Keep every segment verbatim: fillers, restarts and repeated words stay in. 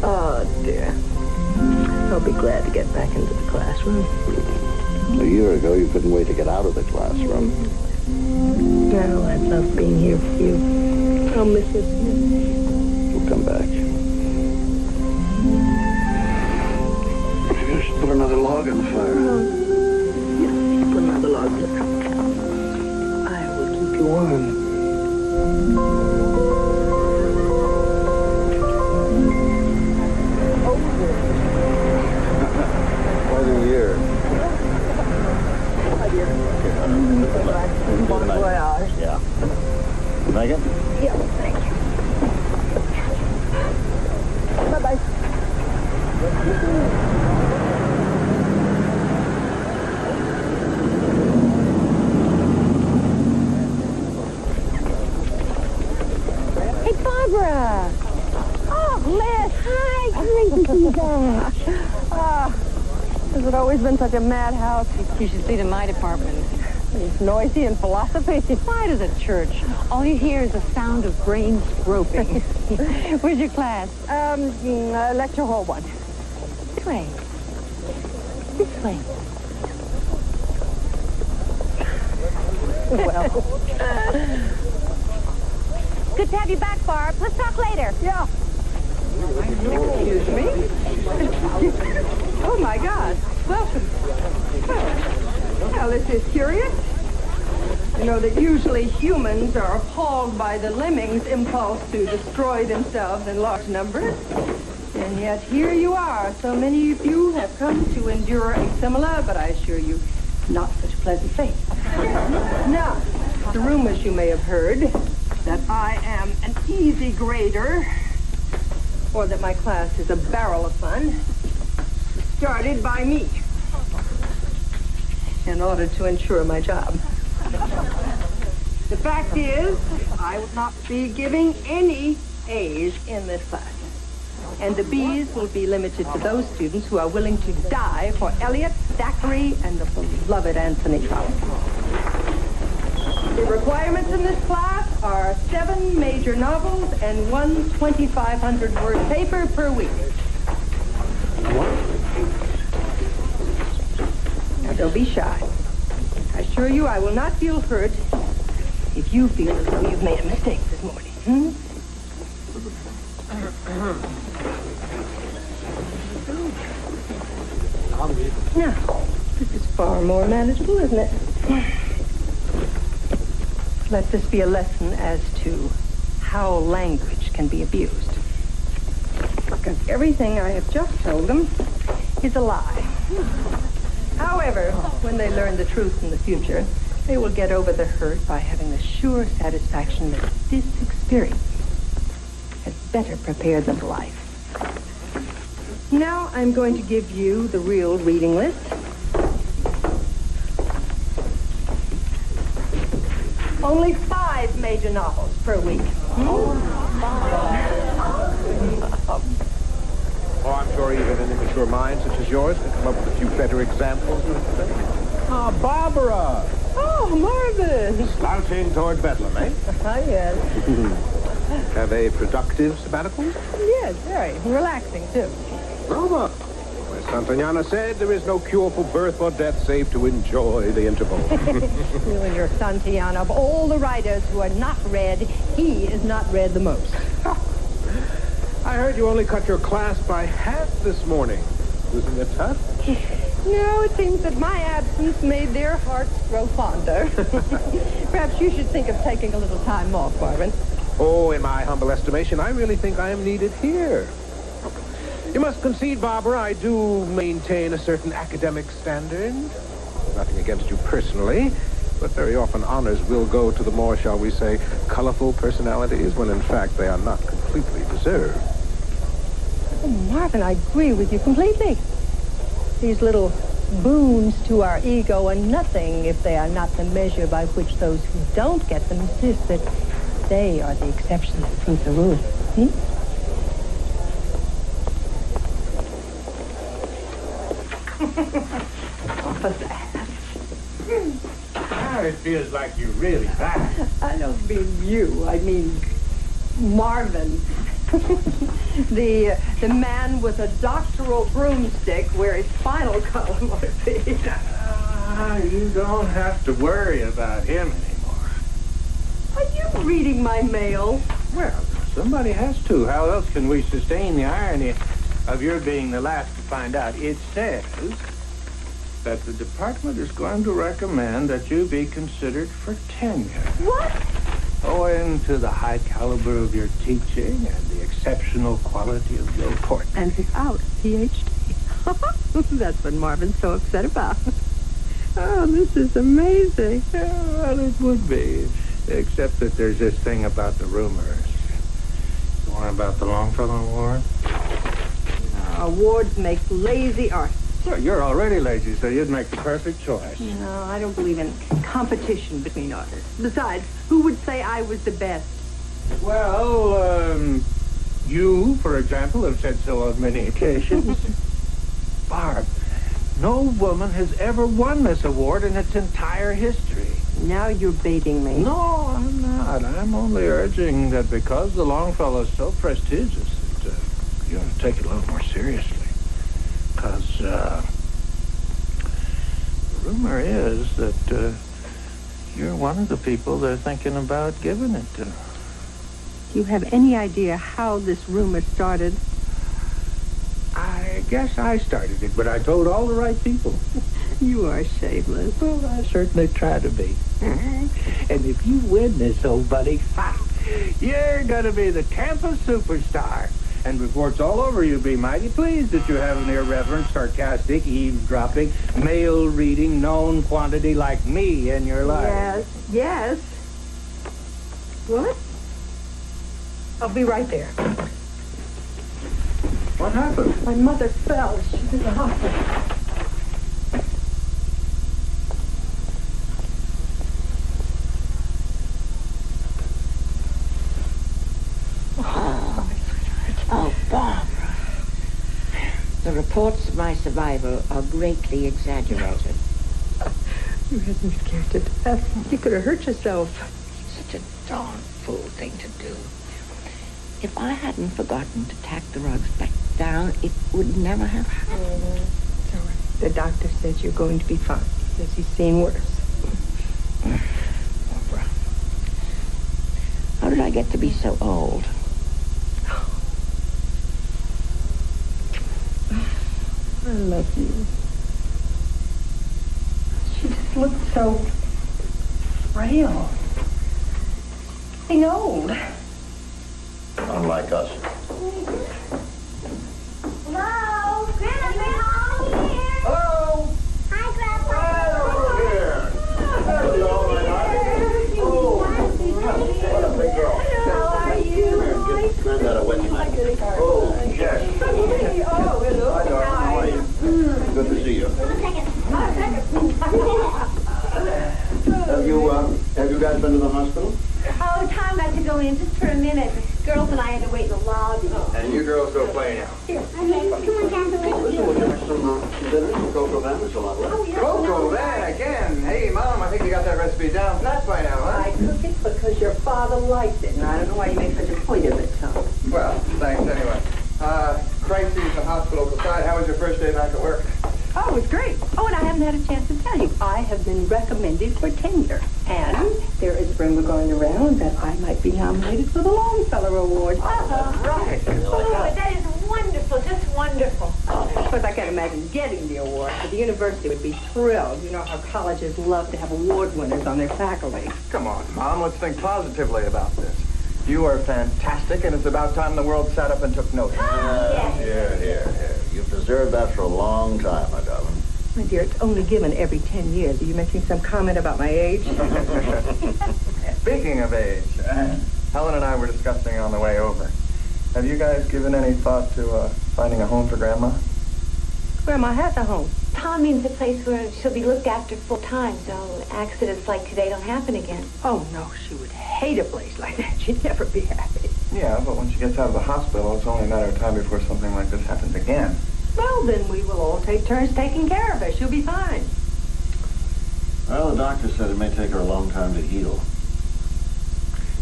Oh, dear. I'll be glad to get back into the classroom. A year ago, you couldn't wait to get out of the classroom. No, I love being here for you. I'll miss it. We'll come back. You should put another log on the fire. No. Yes, put another log on the fire. I will keep you warm. Year. Oh, dear. Mm-hmm. Good luck. Bon voyage. Yeah. Megan? Yeah, thank you. Bye-bye. Hey, Barbara. Oh, Liz. Hi. Great to see you guys. Oh. It's always been such a madhouse. You should see to my department. It's noisy and philosophy. Why does a church? All you hear is the sound of brains groping. Where's your class? Um, uh, lecture hall one. This way. This way. Well. Good to have you back, Barb. Let's talk later. Yeah. Excuse me? Oh, my God. Welcome. Well, now, this is curious. You know that usually humans are appalled by the lemmings' impulse to destroy themselves in large numbers. And yet here you are. So many of you have come to endure a similar, but I assure you, not such pleasant fate. Now, the rumors you may have heard that I am an easy grader, or that my class is a barrel of fun, started by me in order to ensure my job. The fact is, I will not be giving any A's in this class. And the B's will be limited to those students who are willing to die for Eliot, Thackeray, and the beloved Anthony Trollope. The requirements in this class are seven major novels and one twenty-five hundred word paper per week. Now, don't be shy. I assure you I will not feel hurt if you feel as though you've made a mistake this morning. Hmm? Now, this is far more manageable, isn't it? Let this be a lesson as to how language can be abused. Good. everything I have just told them is a lie. However, when they learn the truth in the future, they will get over the hurt by having the sure satisfaction that this experience has better prepared them for life. Now I'm going to give you the real reading list. Only five major novels per week. Hmm? Oh, I'm sure even an immature mind such as yours can come up with a few better examples. Ah, oh, Barbara! Oh, Marvin! Slouching toward bedlam, eh? Ah, yes. Have a productive sabbatical? Yes, very. Relaxing, too. Roma! As Santayana said, there is no cure for birth or death save to enjoy the interval. You and your Santayana, of all the writers who are not read, he is not read the most. I heard you only cut your class by half this morning. Wasn't it tough? No, it seems that my absence made their hearts grow fonder. Perhaps you should think of taking a little time off, Marvin. Oh, in my humble estimation, I really think I am needed here. You must concede, Barbara, I do maintain a certain academic standard. Nothing against you personally, but very often honors will go to the more, shall we say, colorful personalities when in fact they are not completely deserved. Oh, Marvin, I agree with you completely. These little boons to our ego are nothing if they are not the measure by which those who don't get them insist that they are the exception that proves the rule. Hmm? It feels like you're really back. I don't mean you. I mean Marvin. the uh, the man with a doctoral broomstick where his spinal column ought to be. Uh, you don't have to worry about him anymore. Are you reading my mail? Well, somebody has to. How else can we sustain the irony of your being the last to find out? It says that the department is going to recommend that you be considered for tenure. What? Owing to the high caliber of your teaching and the exceptional quality of your portrait. And without a P H D. That's what Marvin's so upset about. Oh, this is amazing. Yeah, well, it would be. Except that there's this thing about the rumors. The one about the Longfellow Award? Uh, awards make lazy artists. Sure, you're already lazy, so you'd make the perfect choice. No, I don't believe in competition between artists. Besides, who would say I was the best? Well, um, you, for example, have said so on many occasions. Barb, no woman has ever won this award in its entire history. Now you're baiting me. No, I'm not. I'm only urging that because the Longfellow's so prestigious, that, uh, you ought to take it a little more seriously. Because uh, the rumor is that uh, you're one of the people they're thinking about giving it to. Do you have any idea how this rumor started? I guess I started it, but I told all the right people. You are shameless. Well, I certainly try to be. And if you win this, old buddy, ha, you're going to be the campus superstar. And reports all over you be mighty pleased that you have an irreverent, sarcastic, eavesdropping, mail-reading, known quantity like me in your life. Yes, yes. What? I'll be right there. What happened? My mother fell. She's in the hospital. Reports of my survival are greatly exaggerated. You had me scared to death. You could have hurt yourself. Such a darn fool thing to do. If I hadn't forgotten to tack the rugs back down, it would never have happened. Mm-hmm. Don't worry. The doctor says you're going to be fine. He says he's seen worse. Barbara, how did I get to be so old? I love you. She just looked so frail. Being old. Unlike us. been to the hospital? Oh, Tom got to go in just for a minute. Girls and I had to wait in the lobby. And you girls go play now. Here. Okay, come on down to the lobby. We'll have some uh, dinner from Coco Van. There's a lot of it. Coco Van again. Hey, Mom, I think you got that recipe down flat by now, huh? I cook it because your father liked it, and I don't know why you make such a point of it, Tom. Well, thanks anyway. Uh, crises and hospitals aside, how was your first day back at work? Oh, it was great. Oh, and I haven't had a chance to tell you. I have been recommended for tenure. And there is rumor going around that I might be nominated for the Longfellow Award. Oh, that's right. Oh, that is wonderful. Just wonderful. Oh, of course, I can't imagine getting the award, but the university would be thrilled. You know how colleges love to have award winners on their faculty. Come on, Mom. Let's think positively about this. You are fantastic, and it's about time the world sat up and took notice. Oh, yes. Here, here, here. You've deserved that for a long time, my darling. My dear, it's only given every ten years. Are you making some comment about my age? Speaking of age, uh, Helen and I were discussing on the way over. Have you guys given any thought to uh, finding a home for Grandma? Grandma has a home. Tom means a place where she'll be looked after full time, so accidents like today don't happen again. Oh, no, she would hate a place like that. She'd never be happy. Yeah, but when she gets out of the hospital, it's only a matter of time before something like this happens again. Well, then we will all take turns taking care of her. She'll be fine. Well, the doctor said it may take her a long time to heal.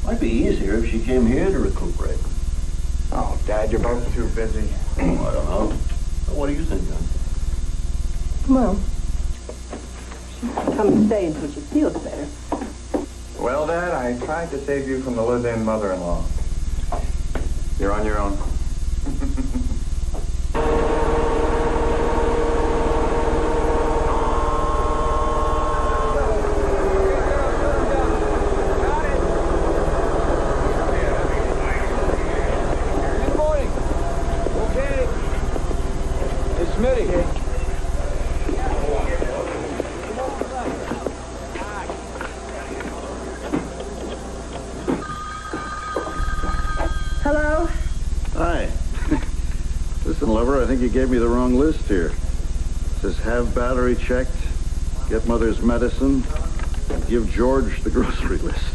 Might be easier if she came here to recuperate. Oh, Dad, you're both too busy. Oh, I don't know. What do you think, John? Well, she can come and stay until she feels better. Well, Dad, I tried to save you from the live-in mother-in-law. You're on your own. I think you gave me the wrong list here. It says have battery checked, get mother's medicine, and give George the grocery list.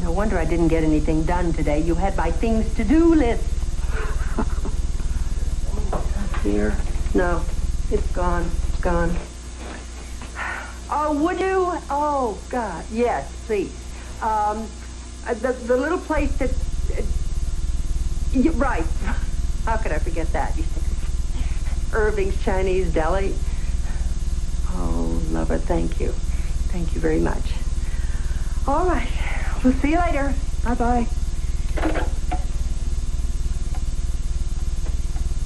No wonder I didn't get anything done today. You had my things to do list. Here. No, it's gone. It's gone. Oh, would you? Oh, God. Yes, please. Um, the, the little place that... Uh, you, right. How could I forget that? Irving's Chinese Deli. Oh, lover, thank you. Thank you very much. All right. We'll see you later. Bye-bye.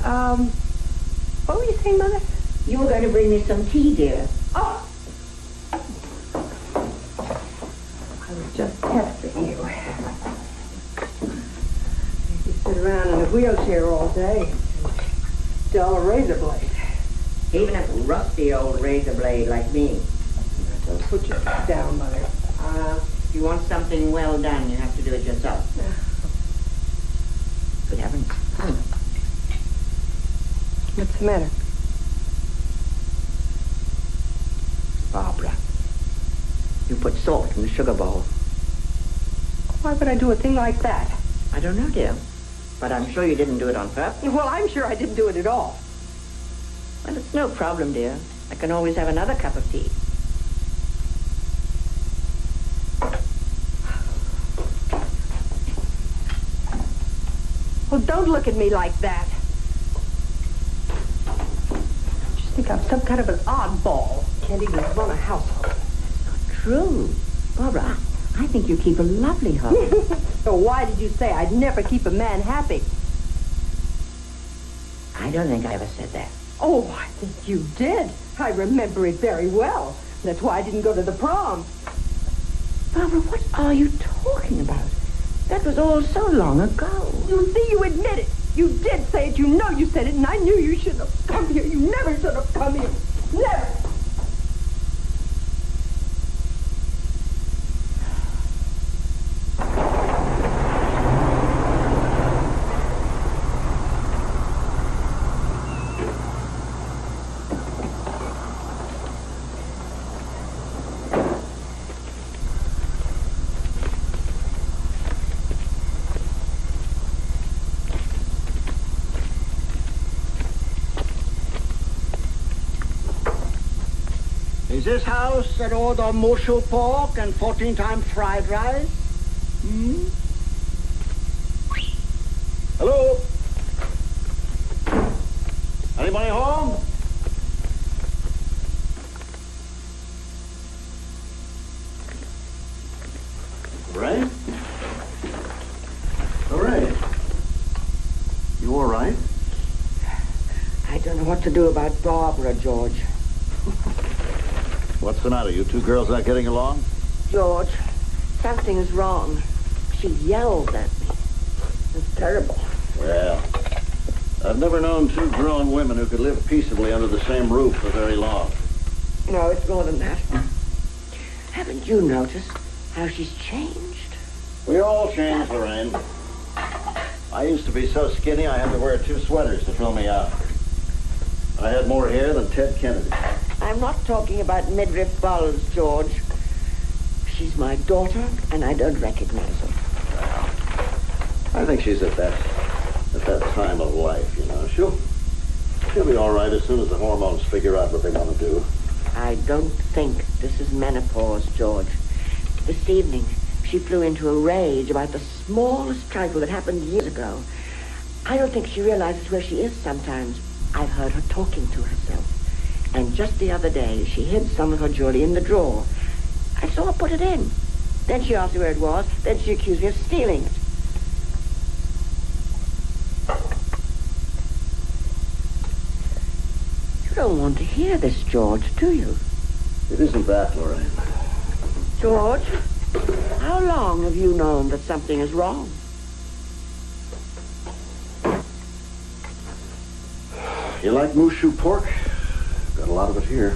Um, what were you saying, Mother? You were going to bring me some tea, dear. Oh! I was just testing you. You sit around in a wheelchair all day. Dull razor blade. Even a rusty old razor blade like me. Don't put your foot down, Mother. Uh, if you want something well done, you have to do it yourself. Good heavens. What's the matter? Barbara, you put salt in the sugar bowl. Why would I do a thing like that? I don't know, dear. But I'm sure you didn't do it on purpose. Well, I'm sure I didn't do it at all. Well, it's no problem, dear. I can always have another cup of tea. Well, don't look at me like that. I just think I'm some kind of an oddball. Can't even run a household. That's not true. Barbara, I think you keep a lovely home. So why did you say I'd never keep a man happy? I don't think I ever said that. Oh, I think you did. I remember it very well. That's why I didn't go to the prom. Barbara, what are you talking about? That was all so long ago. You see, you admit it. You did say it. You know you said it, and I knew you shouldn't have come here. You never should have come here. Never. In this house, an order of mosho pork and fourteen times fried rice. Hmm? Hello? Anybody home? Right? All right. You all right? I don't know what to do about Barbara, George. What's the matter? You two girls not getting along? George, something is wrong. She yelled at me. It's terrible. Well, I've never known two grown women who could live peaceably under the same roof for very long. No, it's more than that. Haven't you noticed how she's changed? We all change, Lorraine. I used to be so skinny I had to wear two sweaters to fill me out. I had more hair than Ted Kennedy. I'm not talking about midriff bulbs, George. She's my daughter, and I don't recognize her. Well, I think she's at that at that time of life, you know. She'll, she'll be all right as soon as the hormones figure out what they want to do. I don't think this is menopause, George. This evening, she flew into a rage about the smallest trifle that happened years ago. I don't think she realizes where she is sometimes. I've heard her talking to herself. And just the other day, she hid some of her jewelry in the drawer. I saw her put it in. Then she asked me where it was. Then she accused me of stealing it. You don't want to hear this, George, do you? It isn't that, Lorraine. George, how long have you known that something is wrong? You like mooshu pork? Got a lot of it here.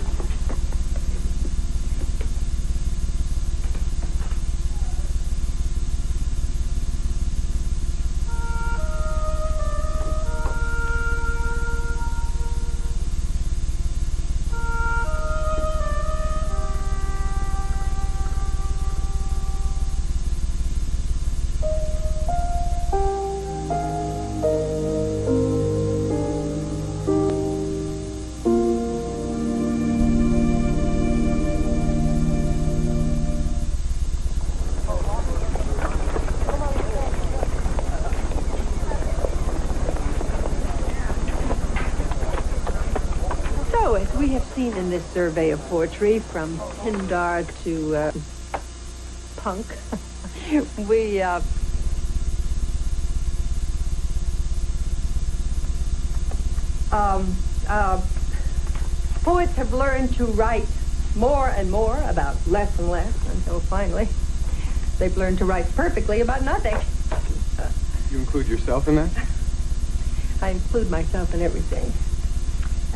In this survey of poetry, from Pindar to uh, punk, we uh, um, uh, poets have learned to write more and more about less and less, until finally they've learned to write perfectly about nothing. You include yourself in that? I include myself in everything.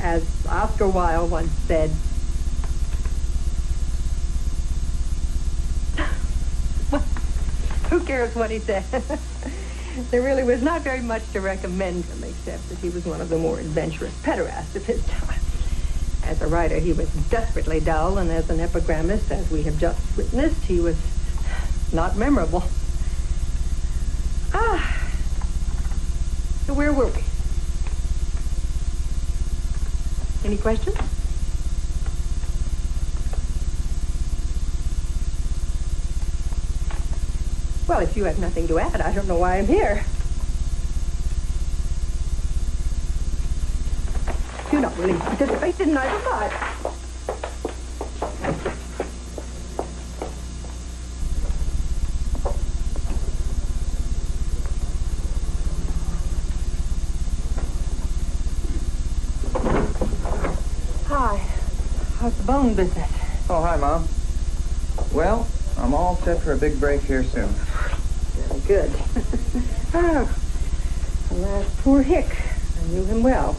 As Oscar Wilde once said, well, who cares what he said? There really was not very much to recommend him, except that he was one of the more adventurous pederasts of his time. As a writer, he was desperately dull, and as an epigrammist, as we have just witnessed, he was not memorable. Ah, so where were we? Any questions? Well, if you have nothing to add, I don't know why I'm here. You're not willing to participate, didn't I? Goodbye. Bone business. Oh, hi, Mom. Well, I'm all set for a big break here soon. Very good. Oh, alas, poor Hick. I knew him well,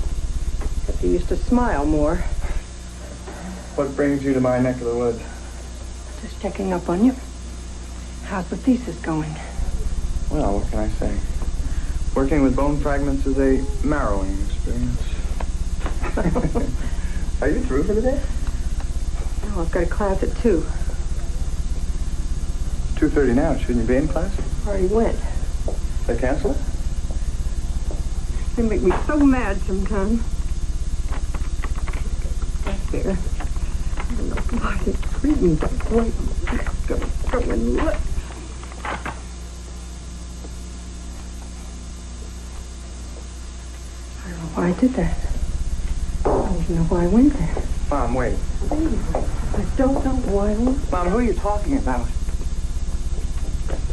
except he used to smile more. What brings you to my neck of the woods? Just checking up on you. How's the thesis going? Well, what can I say? Working with bone fragments is a marrowing experience. Are you through for the day? Oh, I've got a class at two. two thirty now. Shouldn't you be in class? Already went. They cancel it? They make me so mad sometimes. That's fair. Why, it's readings are going to go and look. I don't know why I did that. I don't even know why I went there. Mom, wait. Anyway, I don't know why I went there. Mom, who are you talking about?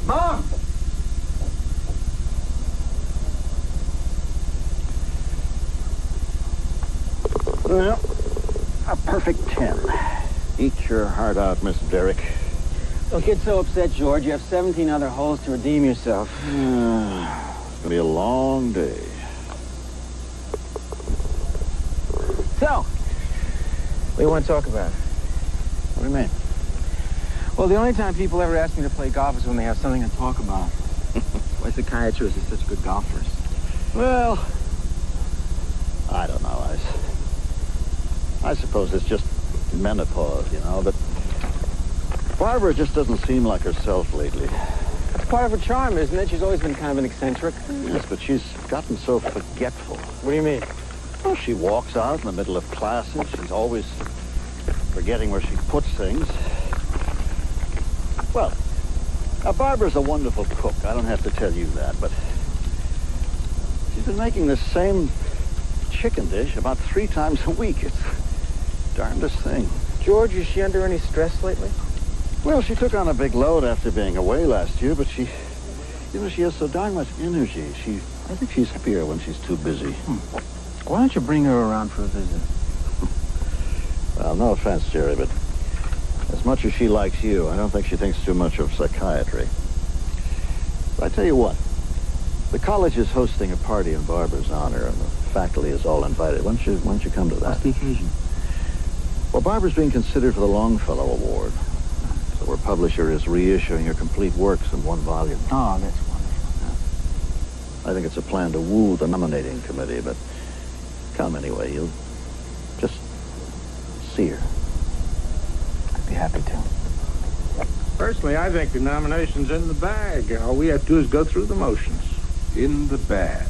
Mom! Well, a perfect ten. Eat your heart out, Mister Derrick. Don't get so upset, George. You have seventeen other holes to redeem yourself. Uh, it's gonna be a long day. So, what do you want to talk about? What do you mean? Well, the only time people ever ask me to play golf is when they have something to talk about. Why psychiatrists are such good golfers? Well, I don't know. I. I suppose it's just menopause, you know, but Barbara just doesn't seem like herself lately. It's part of her charm, isn't it? She's always been kind of an eccentric. Yes, but she's gotten so forgetful. What do you mean? Well, she walks out in the middle of classes. She's always forgetting where she puts things. Well, now Barbara's a wonderful cook. I don't have to tell you that, but she's been making this same chicken dish about three times a week. It's darndest thing. George, is she under any stress lately? Well, she took on a big load after being away last year, but she, you know, she has so darn much energy. She, I think she's happier when she's too busy. Hmm. Why don't you bring her around for a visit? Well, no offense, Jerry, but as much as she likes you, I don't think she thinks too much of psychiatry. But I tell you what, the college is hosting a party in Barbara's honor, and the faculty is all invited. Why don't you, why don't you come to that? What's the occasion? Well, Barbara's being considered for the Longfellow Award. So her publisher is reissuing her complete works in one volume. Oh, that's wonderful. Yeah. I think it's a plan to woo the nominating committee, but come anyway. You'll just see her. I'd be happy to. Personally, I think the nomination's in the bag. All we have to do is go through the motions. In the bag.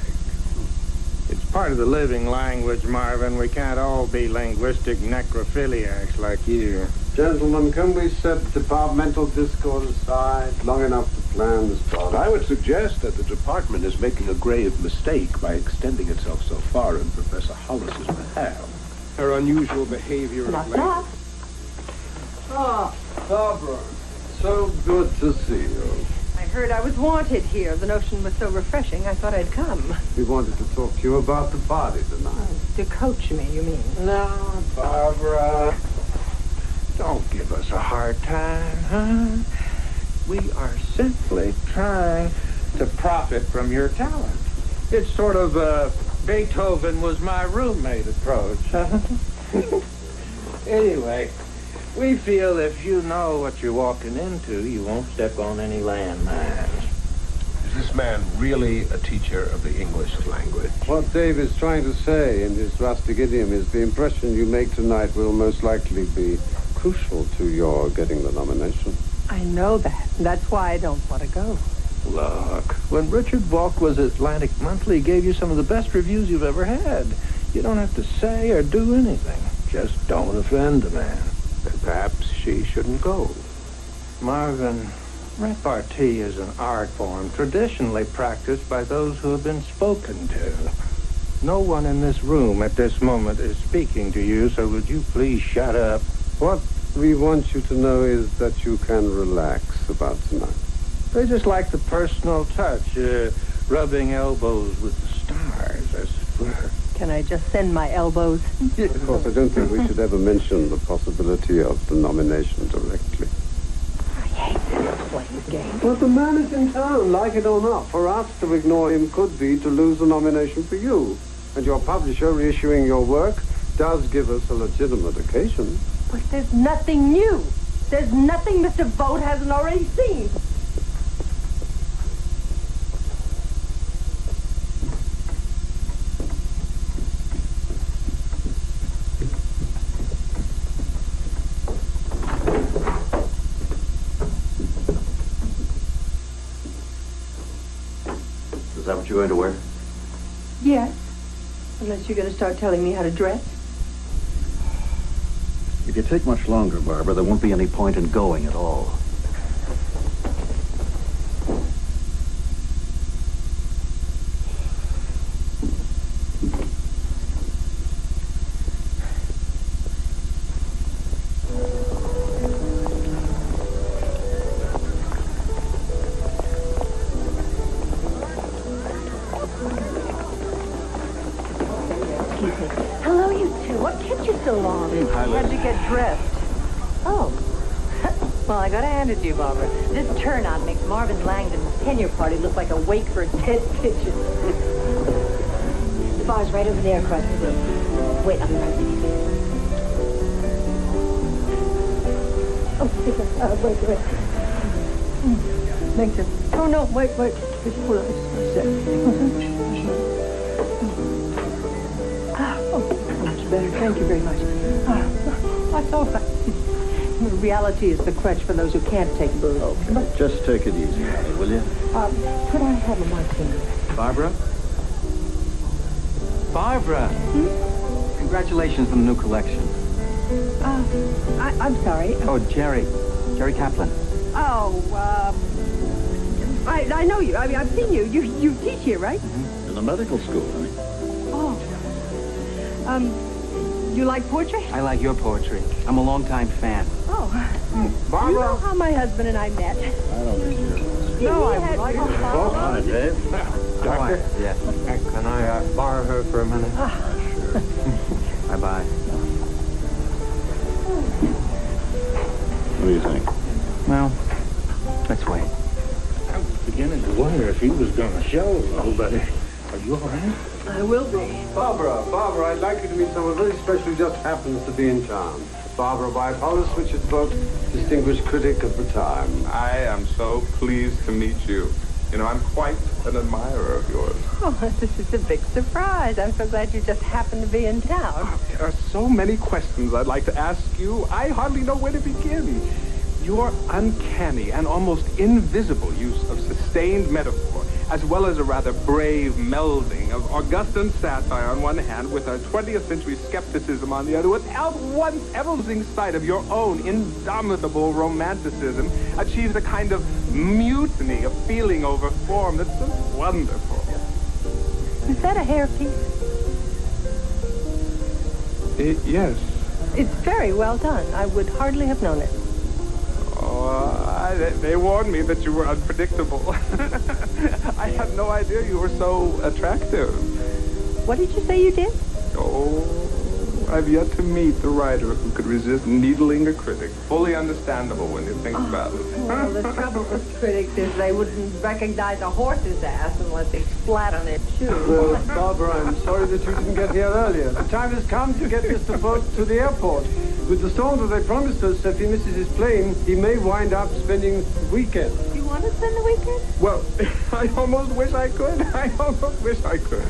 It's part of the living language, Marvin. We can't all be linguistic necrophiliacs like you. Gentlemen, can we set departmental discord aside long enough to plan this project? I would suggest that the department is making a grave mistake by extending itself so far in Professor Hollis's behalf. Her unusual behavior... Not that. Ah, Barbara. So good to see you. I heard I was wanted here. The notion was so refreshing, I thought I'd come. We wanted to talk to you about the party tonight. Oh, to coach me, you mean? No, Barbara. Don't give us a hard time, huh? We are simply trying to profit from your talent. It's sort of a Beethoven was my roommate approach, huh? Anyway... we feel if you know what you're walking into, you won't step on any landmines. Is this man really a teacher of the English language? What Dave is trying to say in his rustic idiom is the impression you make tonight will most likely be crucial to your getting the nomination. I know that. That's why I don't want to go. Look, when Richard Volkwa's Atlantic Monthly gave you some of the best reviews you've ever had, you don't have to say or do anything. Just don't offend the man. And perhaps she shouldn't go. Marvin, repartee is an art form traditionally practiced by those who have been spoken to. No one in this room at this moment is speaking to you, so would you please shut up? What we want you to know is that you can relax about tonight. They just like the personal touch, uh, rubbing elbows with the stars, as it were. Can I just send my elbows? Of course, I don't think we should ever mention the possibility of the nomination directly. I hate this playing game. But the man is in town, like it or not. For us to ignore him could be to lose the nomination for you. And your publisher reissuing your work does give us a legitimate occasion. But there's nothing new. There's nothing Mister Vogt hasn't already seen. You're going to wear? Yes. Unless you're going to start telling me how to dress. If you take much longer, Barbara, there won't be any point in going at all. You, Barbara. This turnout makes Marvin Langdon's tenure party look like a wake for dead pigeons. The bar's right over there across the room. Wait, I'm right there. Oh, yeah, uh, wait, wait. Mm. Thank you. Oh, no, wait, wait. Just pull up. Oh, much better. Thank you very much. Oh, I thought that. Reality is the crutch for those who can't take birth. Okay, but just take it easy, honey, will you? Um, could I have a martini? Barbara? Barbara! Hmm? Congratulations on the new collection. Uh, I, I'm sorry. Oh, Jerry. Jerry Kaplan. Oh, um... I, I know you. I mean, I've seen you. You, you teach here, right? In the medical school, honey. Oh. Um, you like poetry? I like your poetry. I'm a long-time fan. Barbara. You know how my husband and I met? I don't think you. No, I like it. Oh, hi, Dave. Doctor? Oh, yes. Yeah. Can I uh, borrow her for a minute? Ah. Sure. Bye-bye. What do you think? Well, let's wait. I was beginning to wonder if he was going to show a little better. Are you all right? I will be. Barbara, Barbara, I'd like you to meet someone very special who just happens to be in town. Barbara White, Horace Richard Book, distinguished critic of the time. I am so pleased to meet you. You know, I'm quite an admirer of yours. Oh, this is a big surprise. I'm so glad you just happened to be in town. Oh, there are so many questions I'd like to ask you. I hardly know where to begin. Your uncanny and almost invisible use of sustained metaphor, as well as a rather brave melding of Augustan satire on one hand with a twentieth century skepticism on the other, without once ever losing sight of your own indomitable romanticism, achieves a kind of mutiny of feeling over form that's so wonderful. Is that a hairpiece? It, yes. It's very well done. I would hardly have known it. Oh, I, they, they warned me that you were unpredictable. I had no idea you were so attractive. What did you say you did? Oh, I've yet to meet the writer who could resist needling a critic. Fully understandable when you think oh, about it. Well, the trouble with critics is they wouldn't recognize a horse's ass unless they splat on their shoes. Well, Barbara, I'm sorry that you didn't get here earlier. The time has come to get Mister Boat to the airport. With the storm that they promised us, if he misses his plane, he may wind up spending the weekend. You want to spend the weekend? Well, I almost wish I could. I almost wish I could.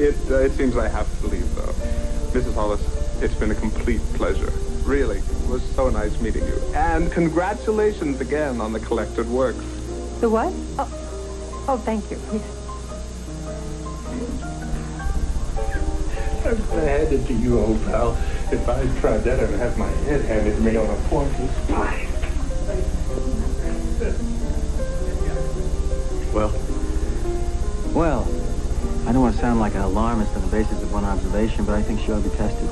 It, uh, it seems I have to leave, though. Missus Hollis, it's been a complete pleasure. Really, it was so nice meeting you. And congratulations again on the collected works. The what? Oh, oh thank you. Yes. I'm glad to you, old pal. If I tried that, I'd have my head handed me on a pointed spine. Well, well, I don't want to sound like an alarmist on the basis of one observation, but I think she ought to be tested.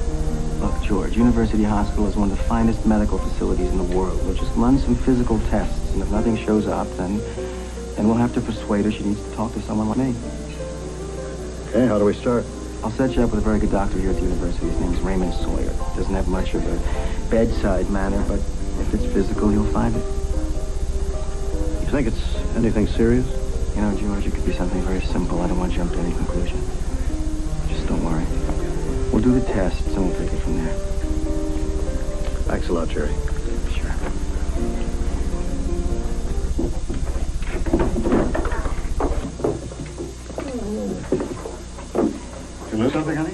Look, George, University Hospital is one of the finest medical facilities in the world. We'll just run some physical tests, and if nothing shows up, then, then we'll have to persuade her she needs to talk to someone like me. Okay, how do we start? I'll set you up with a very good doctor here at the university. His name's Raymond Sawyer. Doesn't have much of a bedside manner, but if it's physical, you'll find it. You think it's anything serious? You know, George, it could be something very simple. I don't want to jump to any conclusion. Just don't worry. We'll do the tests, and we'll take it from there. Thanks a lot, Jerry. Sure. Something, honey?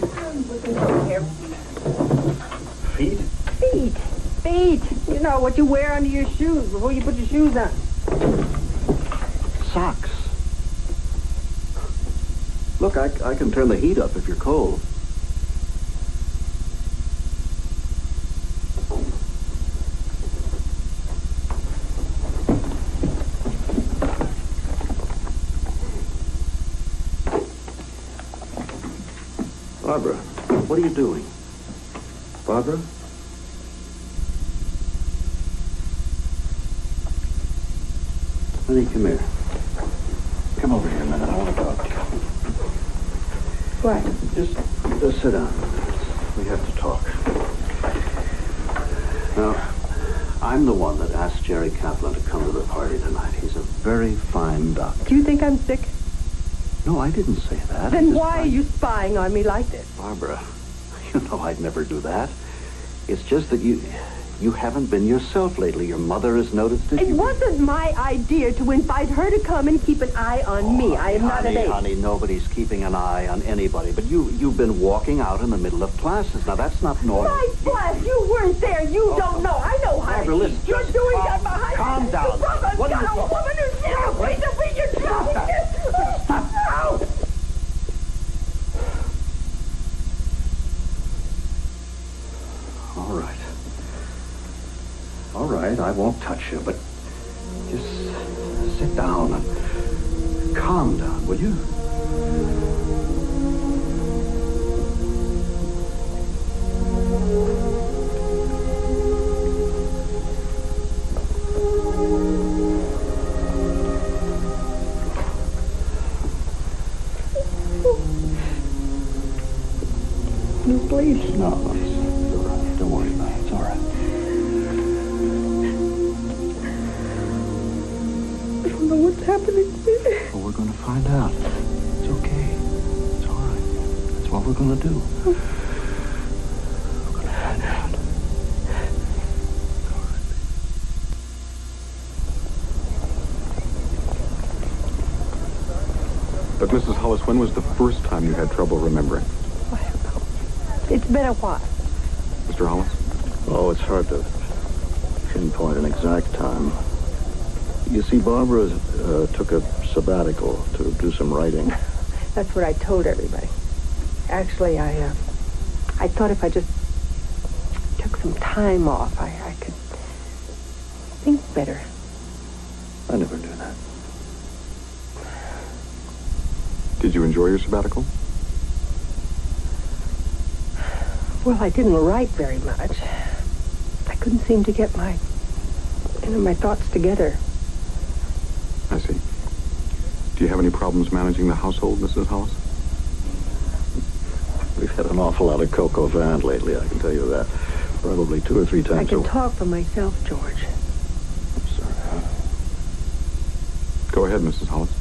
Feet? Feet. Feet. You know, what you wear under your shoes before you put your shoes on. Socks. Look, I, I can turn the heat up if you're cold. Barbara, what are you doing? Barbara? Honey, come here. Come over here a minute. I want to talk to you. What? Just, just sit down. We have to talk. Now, I'm the one that asked Jerry Kaplan to come to the party tonight. He's a very fine doctor. Do you think I'm sick? No, I didn't say that. Then why tried... are you spying on me like this? Barbara, you know I'd never do that. It's just that you you haven't been yourself lately. Your mother has noticed it. It you... wasn't my idea to invite her to come and keep an eye on oh, me. Honey, I am not honey, at age. Honey, nobody's keeping an eye on anybody. But you, you've been walking out in the middle of classes. Now, that's not normal. My God, you weren't there. You oh, don't know. I know how Barbara, to listen, You're doing calm, that behind calm me. Calm down. You what are you talking about? All right. All right, I won't touch you, but just sit down and calm down, will you? No, please. No, no, it's all right. Don't worry about it. It's all right. I don't know what's happening to me. Well, we're going to find out. It's okay. It's all right. That's what we're going to do. We're going to find out. It's all right. But, Missus Hollis, when was the first time you had trouble remembering? It's been a while. Mister Hollis? Oh, it's hard to pinpoint an exact time. You see, Barbara uh, took a sabbatical to do some writing. That's what I told everybody. Actually, I uh, I thought if I just took some time off, I, I could think better. I never do that. Did you enjoy your sabbatical? Well, I didn't write very much. I couldn't seem to get my, you know, my thoughts together. I see. Do you have any problems managing the household, Missus Hollis? We've had an awful lot of cocoa van lately, I can tell you that. Probably two or three times. I can talk for myself, George. I'm sorry. Huh? Go ahead, Missus Hollis.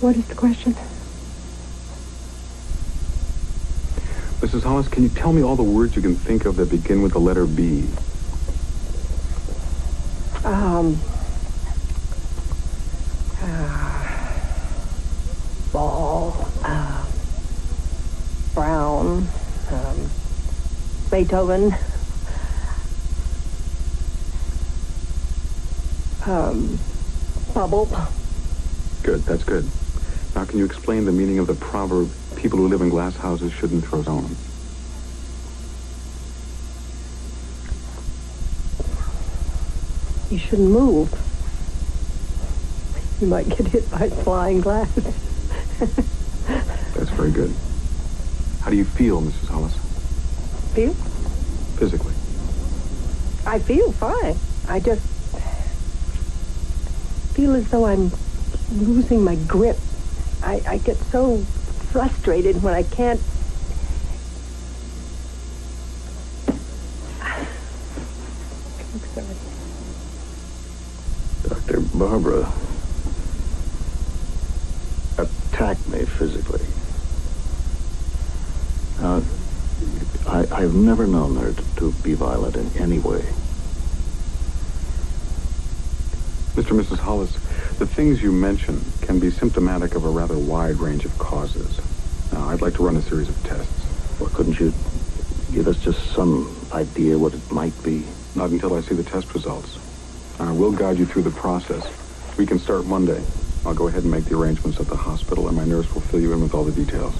What is the question? Missus Hollis, can you tell me all the words you can think of that begin with the letter B? Um. Uh, ball. Uh, brown. Um, Beethoven. Um, bubble. Good, that's good. Now, can you explain the meaning of the proverb, people who live in glass houses shouldn't throw stones? You shouldn't move. You might get hit by flying glass. That's very good. How do you feel, Missus Hollis? Feel? Physically. I feel fine. I just feel as though I'm losing my grip. I, I get so frustrated when I can't... Doctor Barbara attacked me physically. Uh, I, I've never known her to, to be violent in any way. Mister and Missus Hollis, the things you mention can be symptomatic of a rather wide range of causes. Now, I'd like to run a series of tests. Well, couldn't you give us just some idea what it might be? Not until I see the test results. I will guide you through the process. We can start Monday. I'll go ahead and make the arrangements at the hospital, and my nurse will fill you in with all the details.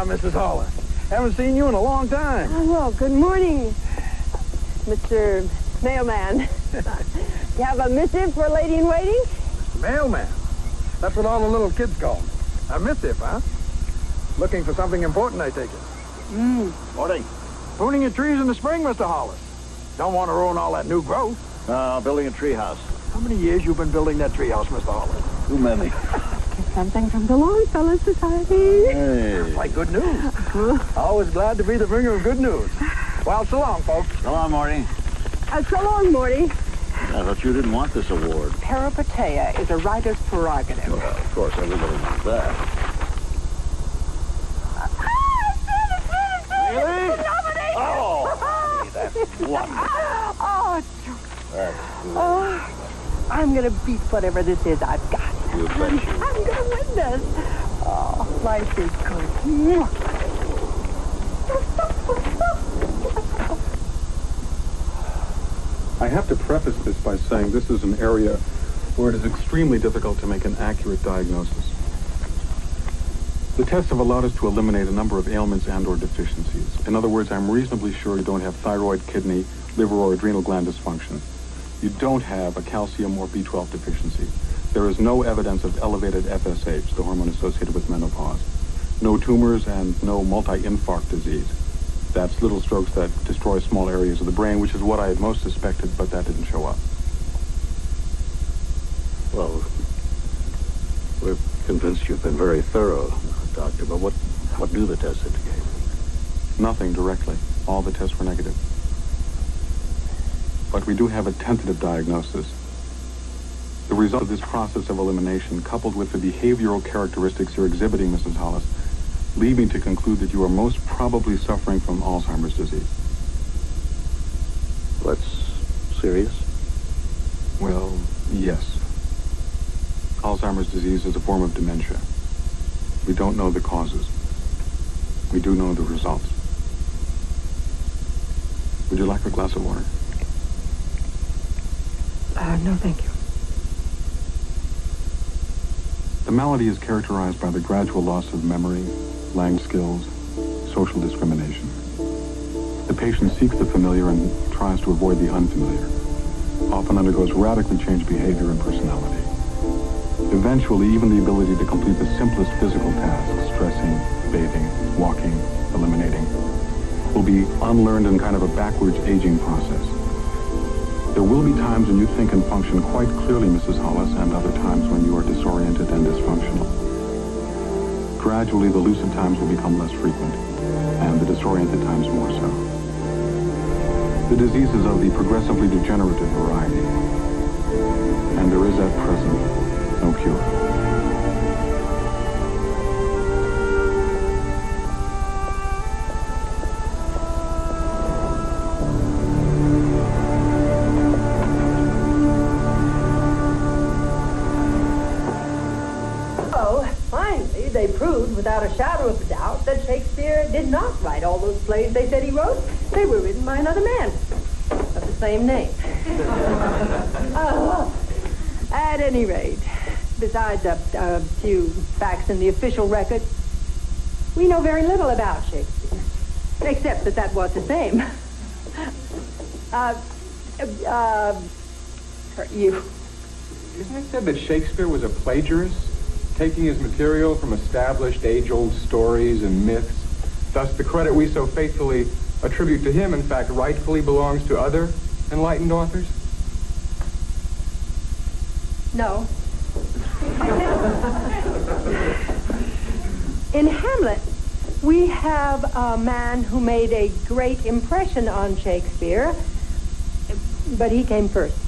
job, Missus Holler. Haven't seen you in a long time. Oh, well, good morning, Mister Mailman. You have a missive for lady in waiting? Mailman? That's what all the little kids call me. A missive, huh? Looking for something important, I take it. Mm. Morning. Pruning your trees in the spring, Mister Hollis. Don't want to ruin all that new growth. Uh, building a tree house. How many years you been building that tree house, Mister Hollis? Too many. Something from the Longfellow Society. Hey. That's like good news. Always glad to be the bringer of good news. Well, so long, folks. So long, Morty. Uh, so long, Morty. I thought you didn't want this award. Peripateia is a writer's prerogative. Well, of course, everybody wants that. Ah, it's it, it's really? It's nominated! Oh, hey, that's wonderful. Oh, that's oh, I'm going to beat whatever this is I've got. You bet you. I'm, I'm going to win this. Oh, life is good. I have to preface this by saying this is an area where it is extremely difficult to make an accurate diagnosis. The tests have allowed us to eliminate a number of ailments and or deficiencies. In other words, I'm reasonably sure you don't have thyroid, kidney, liver, or adrenal gland dysfunction. You don't have a calcium or B twelve deficiency. There is no evidence of elevated F S H, the hormone associated with menopause. No tumors and no multi-infarct disease. That's little strokes that destroy small areas of the brain, which is what I had most suspected, but that didn't show up. Well, we're convinced you've been very thorough, Doctor, but what, what do the tests indicate? Nothing directly. All the tests were negative. But we do have a tentative diagnosis. The result of this process of elimination, coupled with the behavioral characteristics you're exhibiting, Missus Hollis, lead me to conclude that you are most probably suffering from Alzheimer's disease. That's serious? Well, yes. Alzheimer's disease is a form of dementia. We don't know the causes. We do know the results. Would you like a glass of water? Uh, no, thank you. The malady is characterized by the gradual loss of memory, language skills, social discrimination. The patient seeks the familiar and tries to avoid the unfamiliar, often undergoes radically changed behavior and personality. Eventually, even the ability to complete the simplest physical tasks, dressing, bathing, walking, eliminating, will be unlearned in kind of a backwards aging process. There will be times when you think and function quite clearly, Missus Hollis, and other times when you are disoriented and dysfunctional. Gradually, the lucid times will become less frequent, and the disoriented times more so. The disease is of the progressively degenerative variety, and there is at present no cure. Without a shadow of a doubt that Shakespeare did not write all those plays they said he wrote. They were written by another man of the same name. uh, at any rate, besides a, a few facts in the official record, we know very little about Shakespeare, except that that was his name. Uh, uh, you. Isn't it said that Shakespeare was a plagiarist? Taking his material from established age-old stories and myths. Thus, the credit we so faithfully attribute to him, in fact, rightfully belongs to other enlightened authors? No. In Hamlet, we have a man who made a great impression on Shakespeare, but he came first.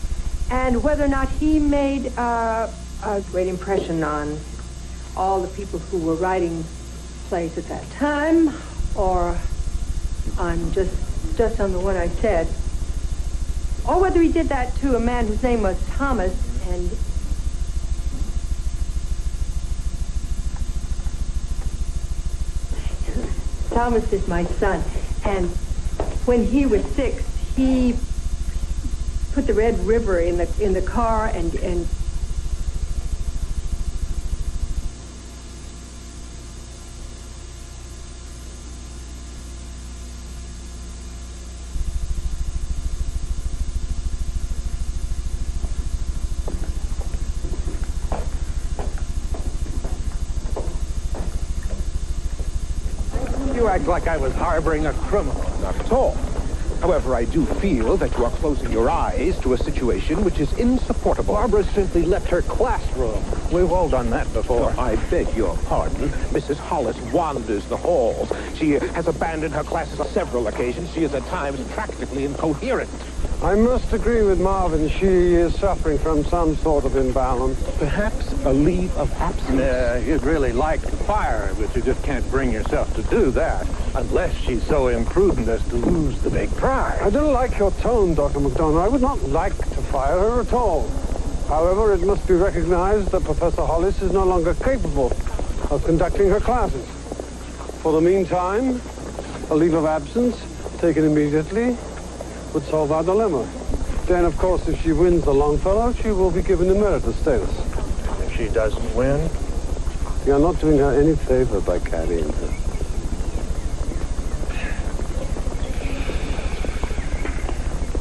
And whether or not he made uh, a great impression on all the people who were writing plays at that time, or on just just on the one I said, or whether he did that to a man whose name was Thomas, and Thomas is my son, and when he was six, he put the Red River in the in the car and and you act like I was harboring a criminal. Not at all. However, I do feel that you are closing your eyes to a situation which is insupportable. Barbara simply left her classroom. We've all done that before. Oh, I beg your pardon. Missus Hollis wanders the halls. She has abandoned her classes on several occasions. She is at times practically incoherent. I must agree with Marvin. She is suffering from some sort of imbalance. Perhaps a leave of absence. Uh, you'd really like to fire her, but you just can't bring yourself to do that unless she's so imprudent as to lose the big prize. I don't like your tone, Doctor McDonough. I would not like to fire her at all. However, it must be recognized that Professor Hollis is no longer capable of conducting her classes. For the meantime, a leave of absence taken immediately would solve our dilemma. Then, of course, if she wins the Longfellow, she will be given emeritus status. If she doesn't win? You are not doing her any favor by carrying her.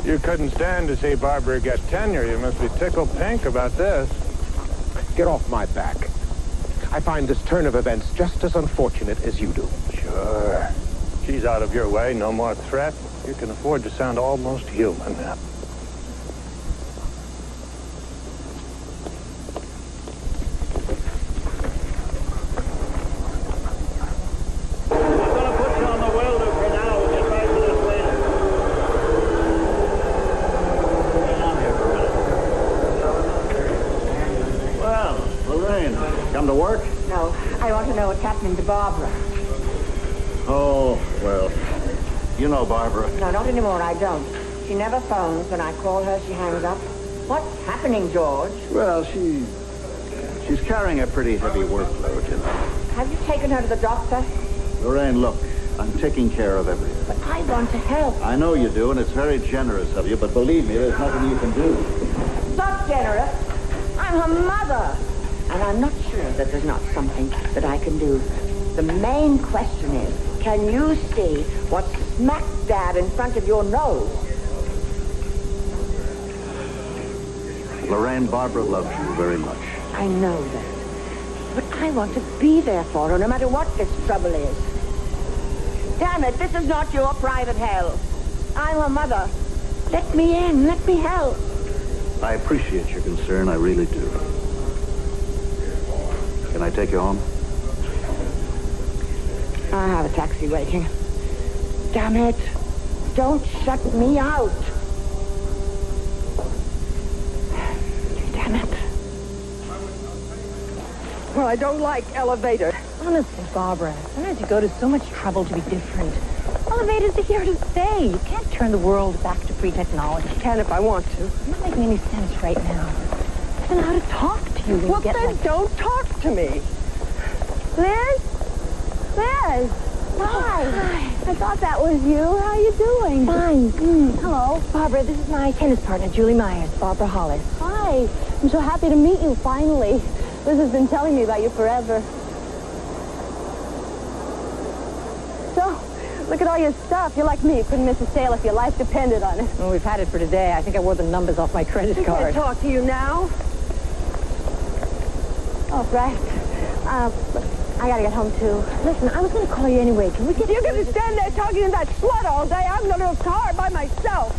You couldn't stand to see Barbara get tenure. You must be tickled pink about this. Get off my back. I find this turn of events just as unfortunate as you do. Sure. She's out of your way. No more threat. You can afford to sound almost human. She never phones. When I call her, she hangs up. What's happening, George? Well, she... she's carrying a pretty heavy workload, you know. Have you taken her to the doctor? Lorraine, look, I'm taking care of everything. But I want to help. I know you do, and it's very generous of you, but believe me, there's nothing you can do. Not generous. I'm her mother. And I'm not sure that there's not something that I can do. The main question is, can you see what's smack dab in front of your nose? Lorraine, Barbara loves you very much. I know that. But I want to be there for her, no matter what this trouble is. Damn it, this is not your private hell. I'm her mother. Let me in. Let me help. I appreciate your concern. I really do. Can I take you home? I have a taxi waiting. Damn it. Don't shut me out. Well, I don't like elevators. Honestly, Barbara, sometimes you go to so much trouble to be different. Elevators are here to stay. You can't turn the world back to pre-technology. I can if I want to. It's not making any sense right now. I don't know how to talk to you. Well, then like... don't talk to me. Liz? Liz? Oh, hi. Hi. I thought that was you. How are you doing? Fine. Mm. Hello. Barbara, this is my tennis partner, Julie Myers, Barbara Hollis. Hi. I'm so happy to meet you, finally. Liz has been telling me about you forever. So, look at all your stuff. You're like me. You couldn't miss a sale if your life depended on it. Well, we've had it for today. I think I wore the numbers off my credit card. I can't talk to you now. Oh, right. Uh, I gotta get home, too. Listen, I was gonna call you anyway. Can we get... You're gonna stand there talking to that slut all day. I'm gonna go hard by myself.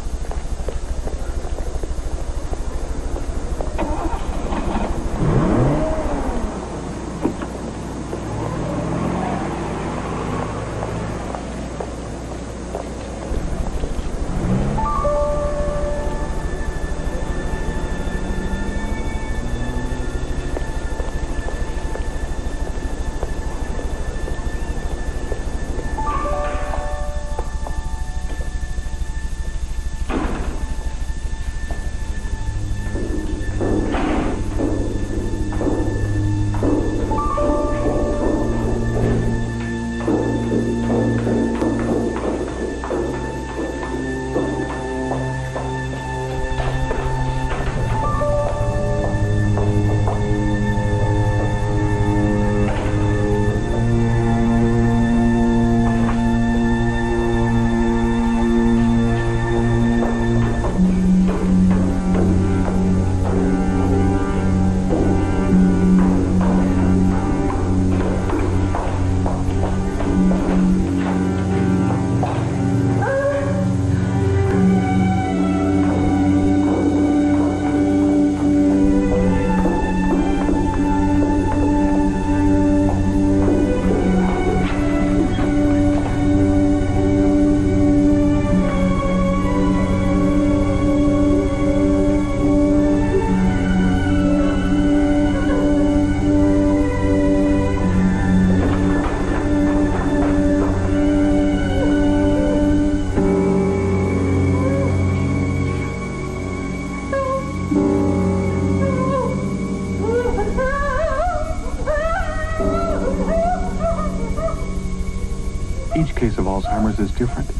is different.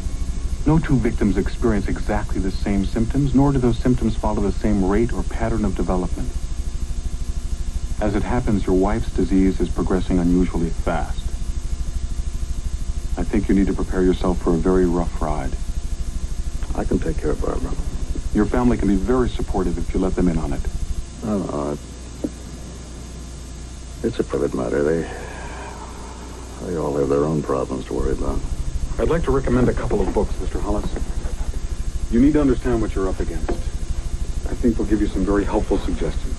No two victims experience exactly the same symptoms, nor do those symptoms follow the same rate or pattern of development. As it happens, your wife's disease is progressing unusually fast. I think you need to prepare yourself for a very rough ride. I can take care of Barbara. Your family can be very supportive if you let them in on it. Oh, no. It's a private matter. They, they all have their own problems to worry about. I'd like to recommend a couple of books, Mister Hollis. You need to understand what you're up against. I think they'll give you some very helpful suggestions.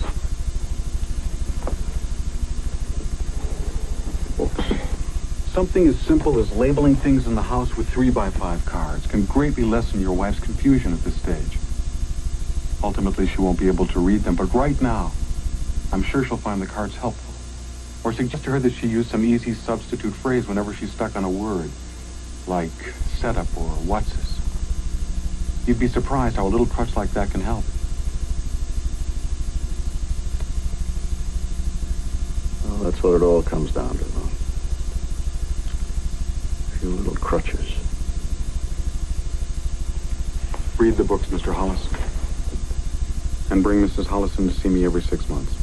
Something as simple as labeling things in the house with three by five cards can greatly lessen your wife's confusion at this stage. Ultimately, she won't be able to read them, but right now, I'm sure she'll find the cards helpful. Or suggest to her that she use some easy substitute phrase whenever she's stuck on a word, like setup or what's-this. You'd be surprised how a little crutch like that can help. Well, that's what it all comes down to, though. Little crutches. Read the books, Mister Hollis. And bring Missus Hollis in to see me every six months.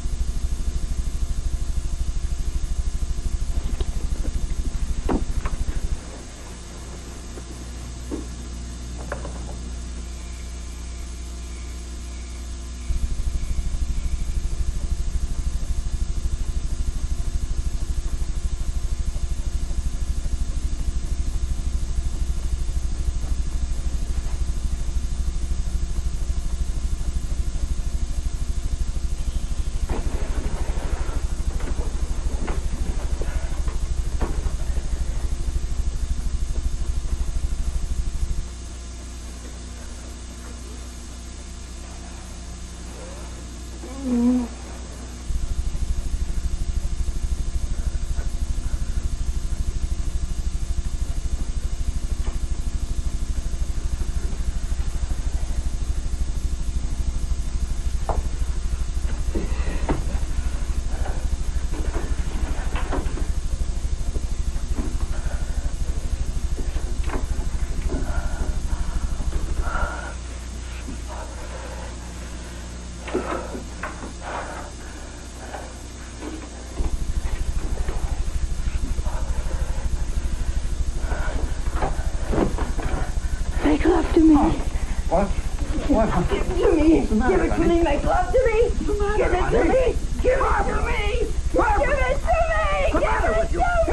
What? What? Give it to me! Give it to me! Make love to me! Give it to me! Give it to me! Give it to me! Give it to me! Barbara!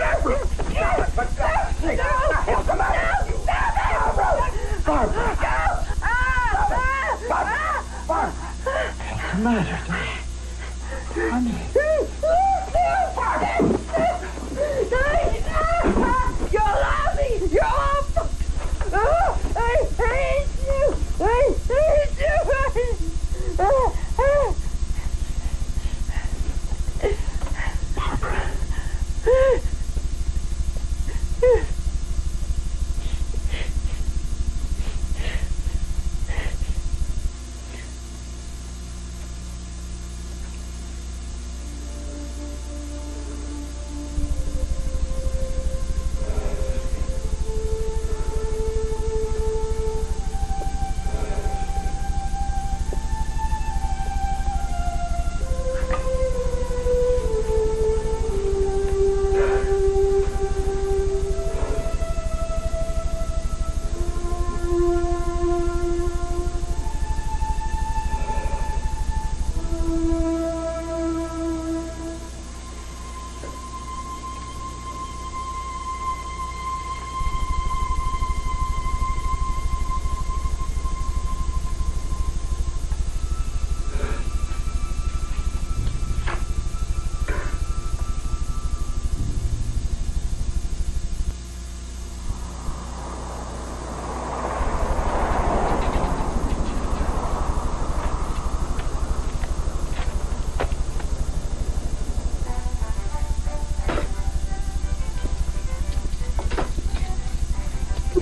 Stop it! What's the matter? No! Stop it! Barbara! Go! Barbara! Barbara! What's the matter? Honey.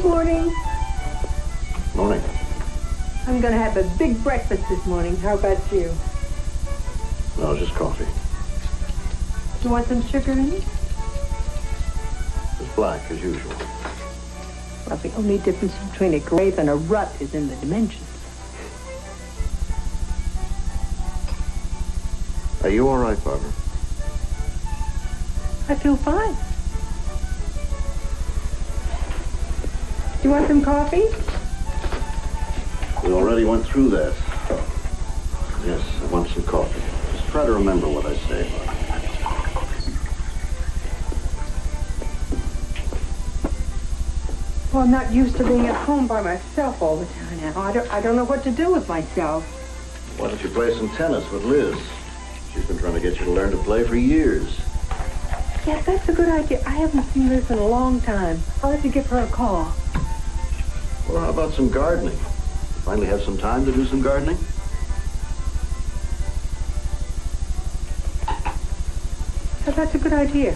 Morning. Morning. I'm going to have a big breakfast this morning. How about you? No, just coffee. Do you want some sugar in it? It's black, as usual. Well, the only difference between a grave and a rut is in the dimensions. Are you all right, Barbara? I feel fine. Do you want some coffee? We already went through that. Yes, I want some coffee. Just try to remember what I say. Well, I'm not used to being at home by myself all the time now. I don't, I don't know what to do with myself. Why don't you play some tennis with Liz? She's been trying to get you to learn to play for years. Yeah, that's a good idea. I haven't seen Liz in a long time. I'll have to give her a call. Well, how about some gardening? Finally have some time to do some gardening? Yeah, that's a good idea.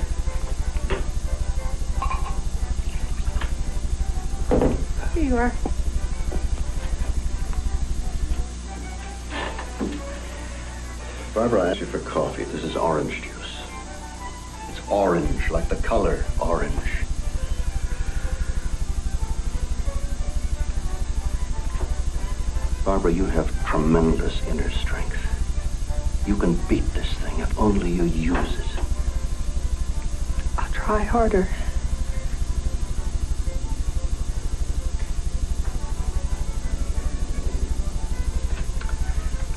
Here you are. Barbara, I asked you for coffee. This is orange juice. Orange, like the color orange. Barbara, you have tremendous inner strength. You can beat this thing if only you use it. I'll try harder.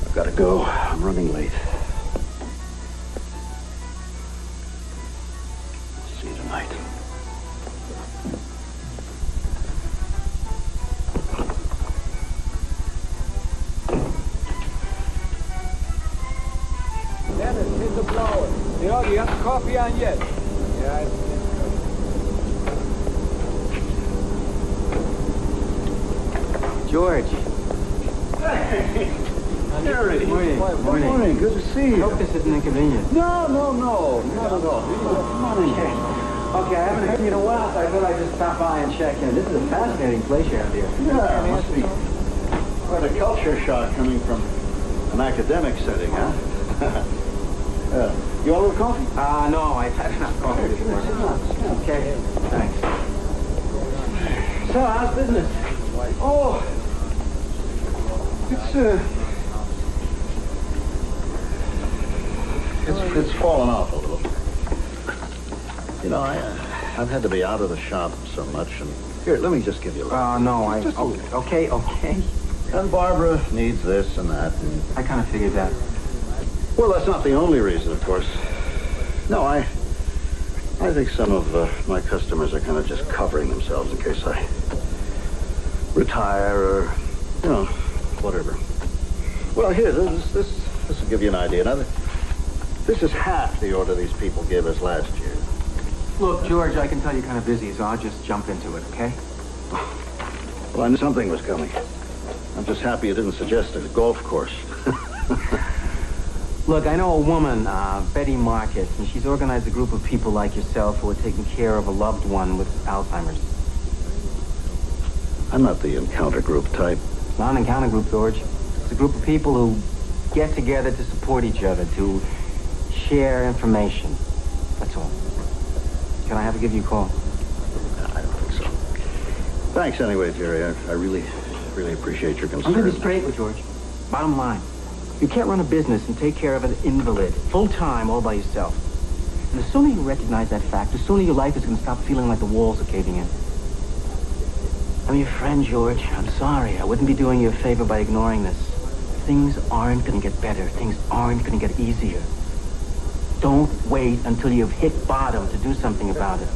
I've got to go. I'm running late. Coffee on yet? Yeah, I think so. George. Hey! Jerry. Morning. Morning. Morning. Morning. Good to see you. I hope this isn't inconvenient. No, no, no. Not at all. Morning. Okay, I haven't heard you in a while, so I thought I'd just stop by and check in. This is a fascinating place you have here. Yeah, it must be quite a culture shock coming from an academic setting, huh? Yeah. You want a little coffee? Uh, no, I've had enough coffee this morning. Okay, thanks. So, how's business? Oh, it's, uh... It's, it's fallen off a little. You know, I, uh, I've had to be out of the shop so much, and... Here, let me just give you a little. Uh, no, I... Just okay, okay, okay. And Barbara needs this and that, and... I kind of figured that. Well, that's not the only reason, of course. No, I, I think some of uh, my customers are kind of just covering themselves in case I retire or, you know, whatever. Well, here, this this this will give you an idea. Now, this is half the order these people gave us last year. Look, George, I can tell you're kind of busy, so I'll just jump into it, okay? Well, I knew something was coming. I'm just happy you didn't suggest a golf course. Look, I know a woman, uh, Betty Market, and she's organized a group of people like yourself who are taking care of a loved one with Alzheimer's. I'm not the encounter group type. Not an encounter group, George. It's a group of people who get together to support each other, to share information. That's all. Can I have to give you a call? No, I don't think so. Thanks anyway, Jerry. I, I really, really appreciate your concern. I'm going to be straight with George. Bottom line. You can't run a business and take care of an invalid, full-time, all by yourself. And the sooner you recognize that fact, the sooner your life is going to stop feeling like the walls are caving in. I'm your friend, George. I'm sorry. I wouldn't be doing you a favor by ignoring this. Things aren't going to get better. Things aren't going to get easier. Don't wait until you've hit bottom to do something about it.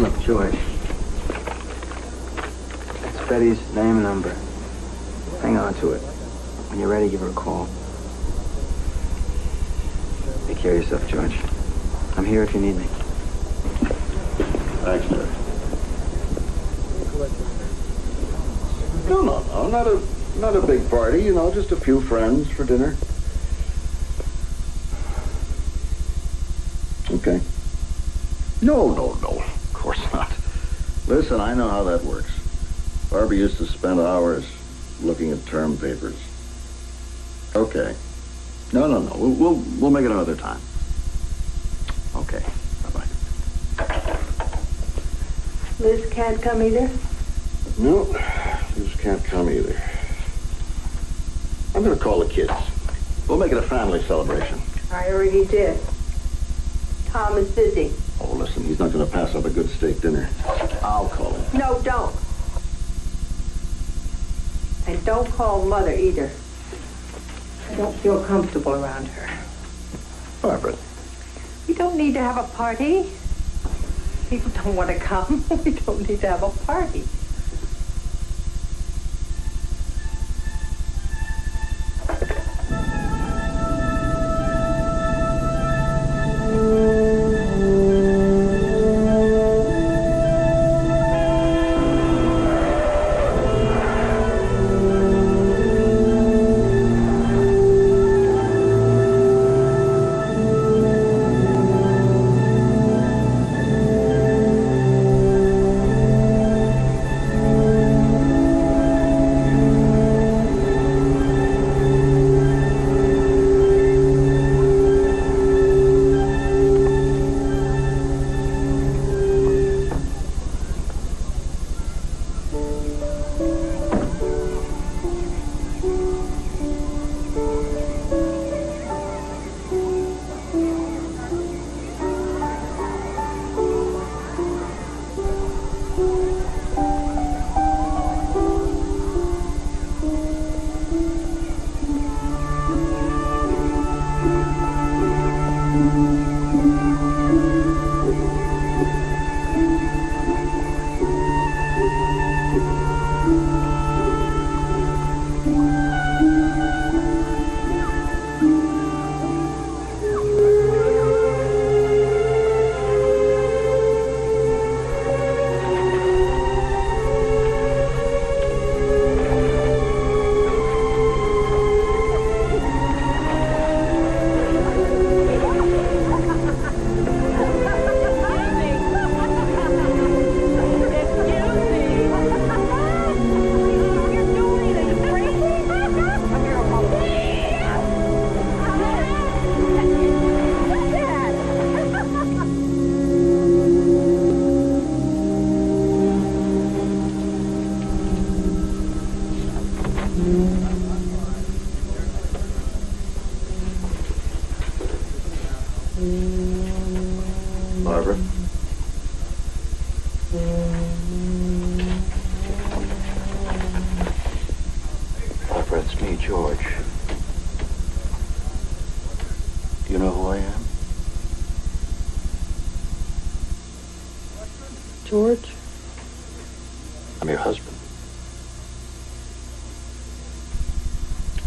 Look, George. Betty's name and number. Hang on to it. When you're ready, give her a call. Take care of yourself, George. I'm here if you need me. Thanks, sir. No, no, no. Not a, not a big party, you know, just a few friends for dinner. Okay. No, no, no. Of course not. Listen, I know how that works. Barbara used to spend hours looking at term papers. Okay. No, no, no. We'll, we'll, we'll make it another time. Okay. Bye-bye. Liz can't come either? No, Liz can't come either. I'm going to call the kids. We'll make it a family celebration. I already did. Tom is busy. Oh, listen, he's not going to pass up a good steak dinner. I'll call him. No, don't. And don't call Mother either. I don't feel comfortable around her. Barbara. We don't need to have a party. People don't want to come. We don't need to have a party.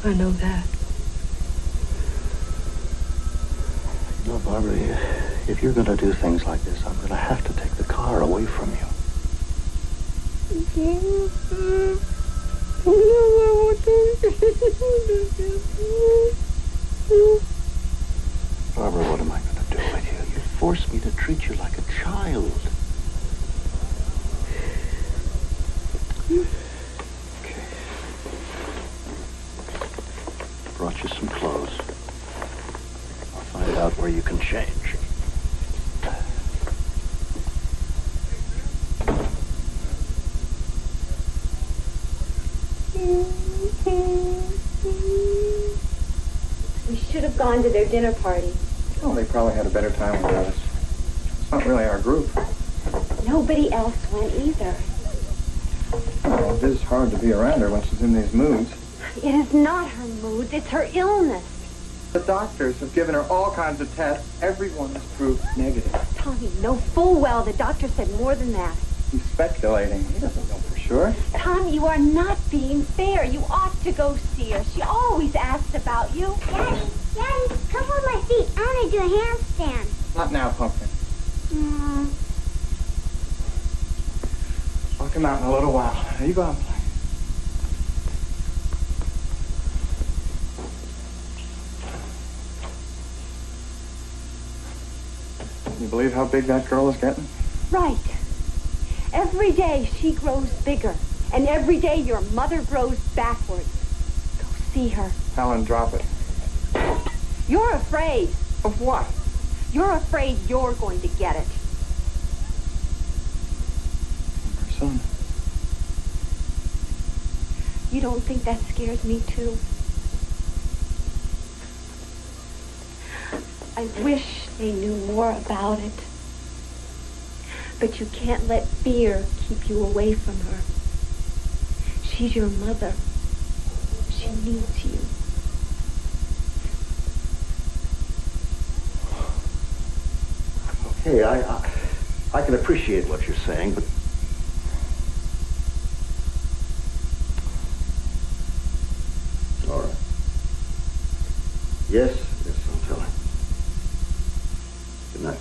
I know that. No, Barbara, if you're going to do things like this, I'm going to have to take the car away from you. Barbara, what am I going to do with you? You force me to treat you like a child. To their dinner party. Oh, they probably had a better time without us. It's not really our group. Nobody else went either. Oh, it is hard to be around her when she's in these moods. It is not her mood, it's her illness. The doctors have given her all kinds of tests. Everyone has proved negative. Tommy, no, full well the doctor said more than that. He's speculating. He doesn't know for sure. Tom, you are not being fair. You ought to go see her. She always asks about you. Daddy. Daddy, come on my feet. I want to do a handstand. Not now, Pumpkin. Mm. I'll come out in a little while. Now you go out and play. Can you believe how big that girl is getting? Right. Every day she grows bigger. And every day your mother grows backwards. Go see her. Helen, drop it. You're afraid. Of what? You're afraid you're going to get it. fun. You don't think that scares me, too? I wish they knew more about it. But you can't let fear keep you away from her. She's your mother. She needs you. Hey, I, I, I can appreciate what you're saying, but all right. Yes, yes, I'm telling. Good night.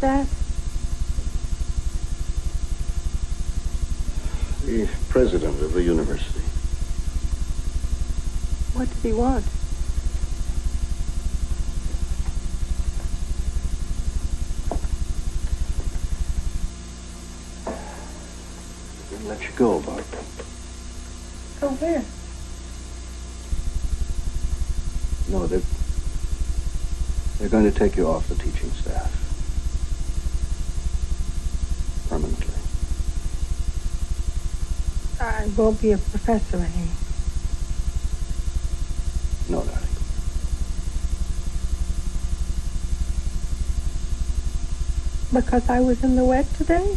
That? The president of the university. What does he want? He didn't let you go, Bob. Go where? No, they're, they're going to take you off the teaching staff. Permanently. I won't be a professor anymore. No, darling. Because I was in the wet today?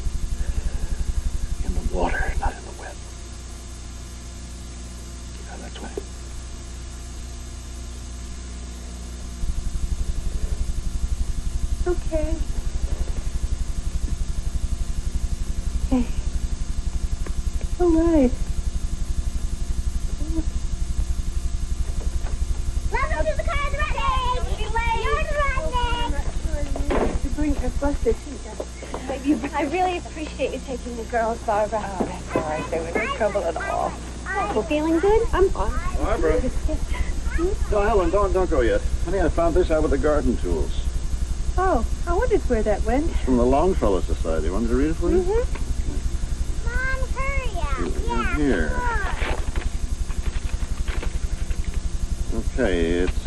In the water, not in the wet. Yeah, that's right. Okay. Hey. All right. Welcome to the car of the redneck. You're the redneck. You bring your busted teeth. I really appreciate you taking the girls, Barbara. Oh, that's all right. They were no trouble at all. Well, feeling good? I'm fine. Barbara. No, Helen, don't don't go yet. Honey, I found this out with the garden tools. Oh, I wondered where that went. It's from the Longfellow Society. Want me to read it for you? Mm-hmm. Yeah, here. Okay, it's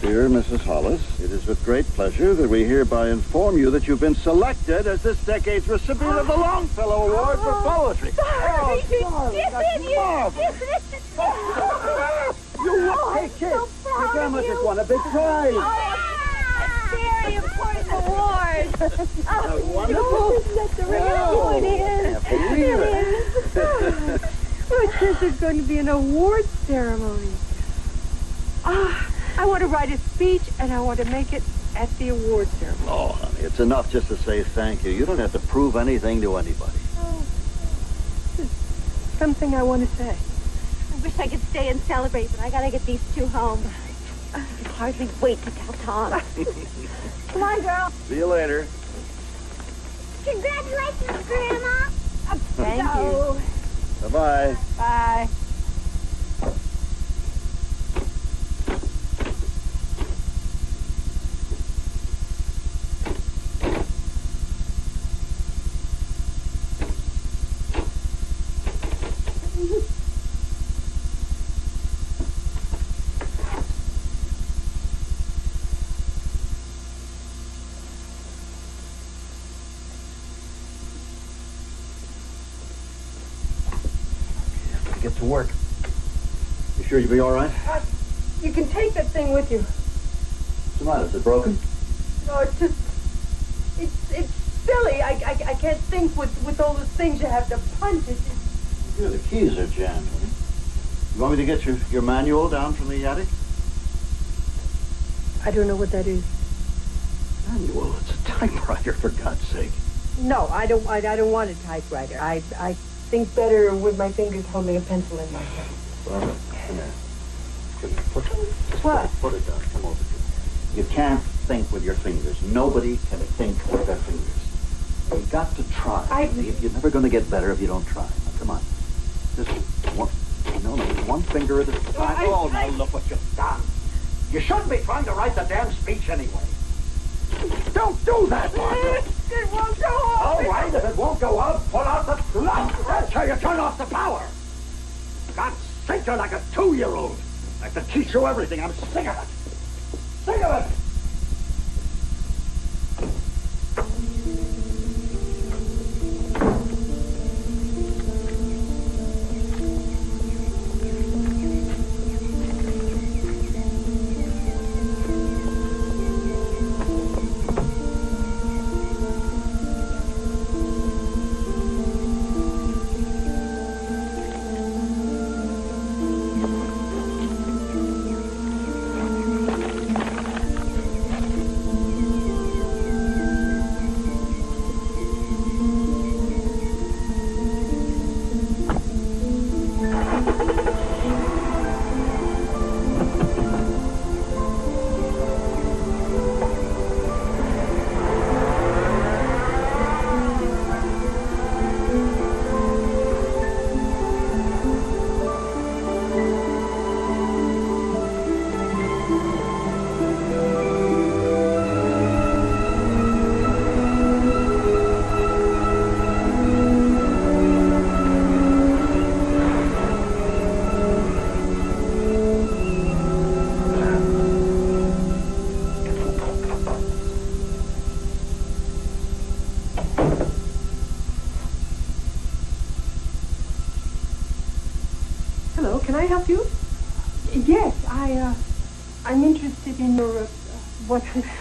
Dear Missus Hollis, it is with great pleasure that we hereby inform you that you've been selected as this decade's recipient oh. of the Longfellow Award oh. for Poetry. Sorry. Oh, sorry. That's marvelous. Oh, you won. Hey, kid. So your grandma just won a big prize. Oh, yeah. Very important award. Oh, wonderful. Isn't that the real oh. one is? I can't believe it. Well, it says there's going to be an award ceremony. Ah, oh, I want to write a speech, and I want to make it at the award ceremony. Oh, honey, it's enough just to say thank you. You don't have to prove anything to anybody. Oh, there's something I want to say. I wish I could stay and celebrate, but I got to get these two home. I can hardly wait to tell Tom. Come on, girl. See you later. Congratulations, Grandma. Thank you. Bye-bye. Bye. To work. You sure you'll be all right? Uh, you can take that thing with you. What's the matter? Is it broken? No, it's just... It's, it's silly. I, I, I can't think with, with all the things you have to punch. It. Yeah, the keys are jammed. You want me to get your, your manual down from the attic? I don't know what that is. Manual? It's a typewriter, for God's sake. No, I don't, I, I don't want a typewriter. I... I think better with my fingers holding a pencil in my hand. Barbara, come here. Come here. Put, what? Put it down. Come over here. You can't think with your fingers. Nobody can think with their fingers. You've got to try. I... You're never going to get better if you don't try. Now, come on. Just one... No, no, one finger at a time. I, oh, I... now look what you've done. You shouldn't be trying to write the damn speech anyway. Don't do that, Barbara. It won't go up! All right, if it won't go up, pull out the plug! That's how you turn off the power! God, sink her like a two-year-old! I have to teach you everything. I'm sick of it! Sick of it!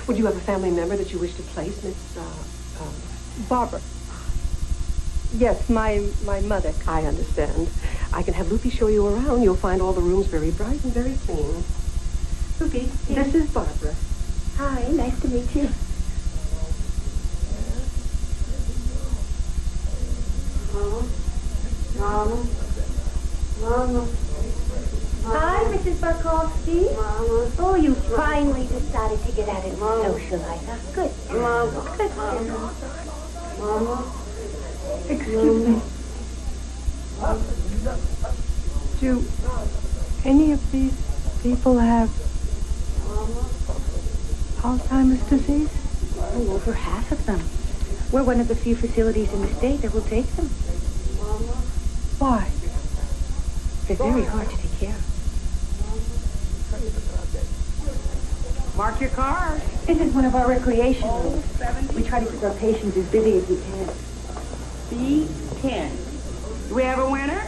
Would you have a family member that you wish to place, Miss uh, um, Barbara? Yes, my my mother. I understand. I can have Loopy show you around. You'll find all the rooms very bright and very clean. Loopy, yes. This is Barbara. Hi, nice to meet you. Mama, Mama, Mama. Hi, Missus Barkowski. Mama. Oh, you finally decided to get out and socialize, huh? Good. Mama. Good. Mama. Mama. Excuse me. Do any of these people have Alzheimer's disease? Oh, over half of them. We're one of the few facilities in the state that will take them. Why? They're very hard to take care of. Mark your car. This is one of our recreation rooms. We try to keep our patients as busy as we can. B ten. Do we have a winner?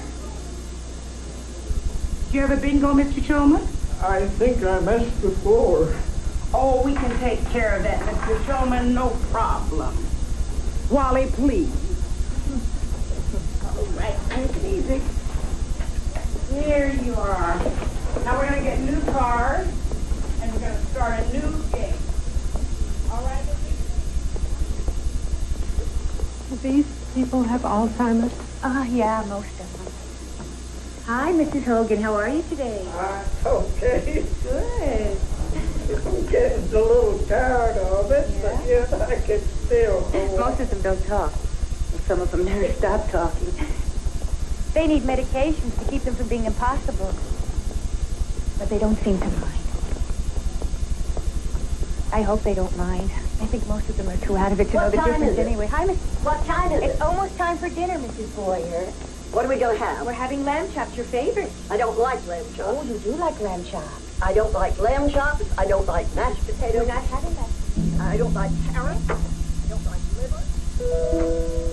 Do you have a bingo, Mister Shulman? I think I missed the floor. Oh, we can take care of that, Mister Shulman. No problem. Wally, please. All right, nice and easy. There you are. Now we're going to get new cars. And we're going to start a new game. All right? Do these people have Alzheimer's? Ah, uh, yeah, most of them. Hi, Missus Hogan. How are you today? Uh, okay. Good. I'm getting a little tired of it, yeah? But yes, I can still hold. Most of them don't talk. And some of them never stop talking. They need medications to keep them from being impossible. But they don't seem to mind. I hope they don't mind. I think most of them are too out of it to know the difference anyway. Hi, Miss. What time is it? It's almost time for dinner, Missus Boyer. What are we going to have? We're having lamb chops, your favorite. I don't like lamb chops. Oh, you do like lamb chops. I don't like lamb chops. I don't like mashed potatoes. We're not having that. I don't like carrots. I don't like liver.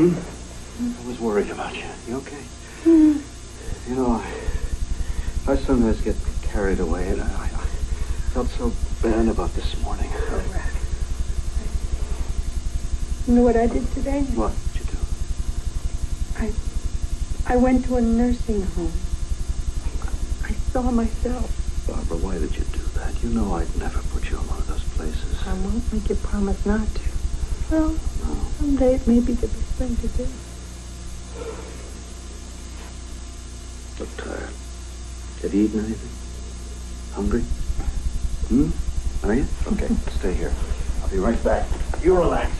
Hmm? I was worried about you. You okay? Mm. You know, I, I sometimes get carried away, and I, I felt so bad about this morning. Oh, right. You know what I did today? What did you do? I, I went to a nursing home. I saw myself. Barbara, why did you do that? You know I'd never put you in one of those places. I won't make you promise not to. Well, no. Someday it may be the best thing to do. Look tired. Have you eaten anything? Hungry? Hmm? Are you? Okay, stay here. I'll be right back. You relax.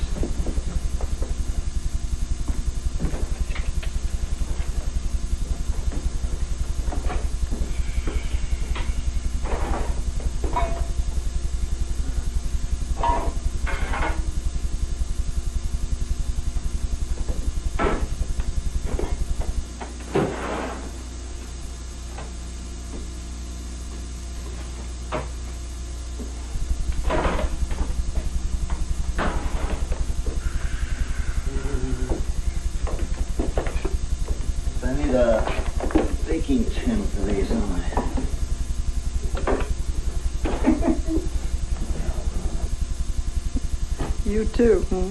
You too. Hmm?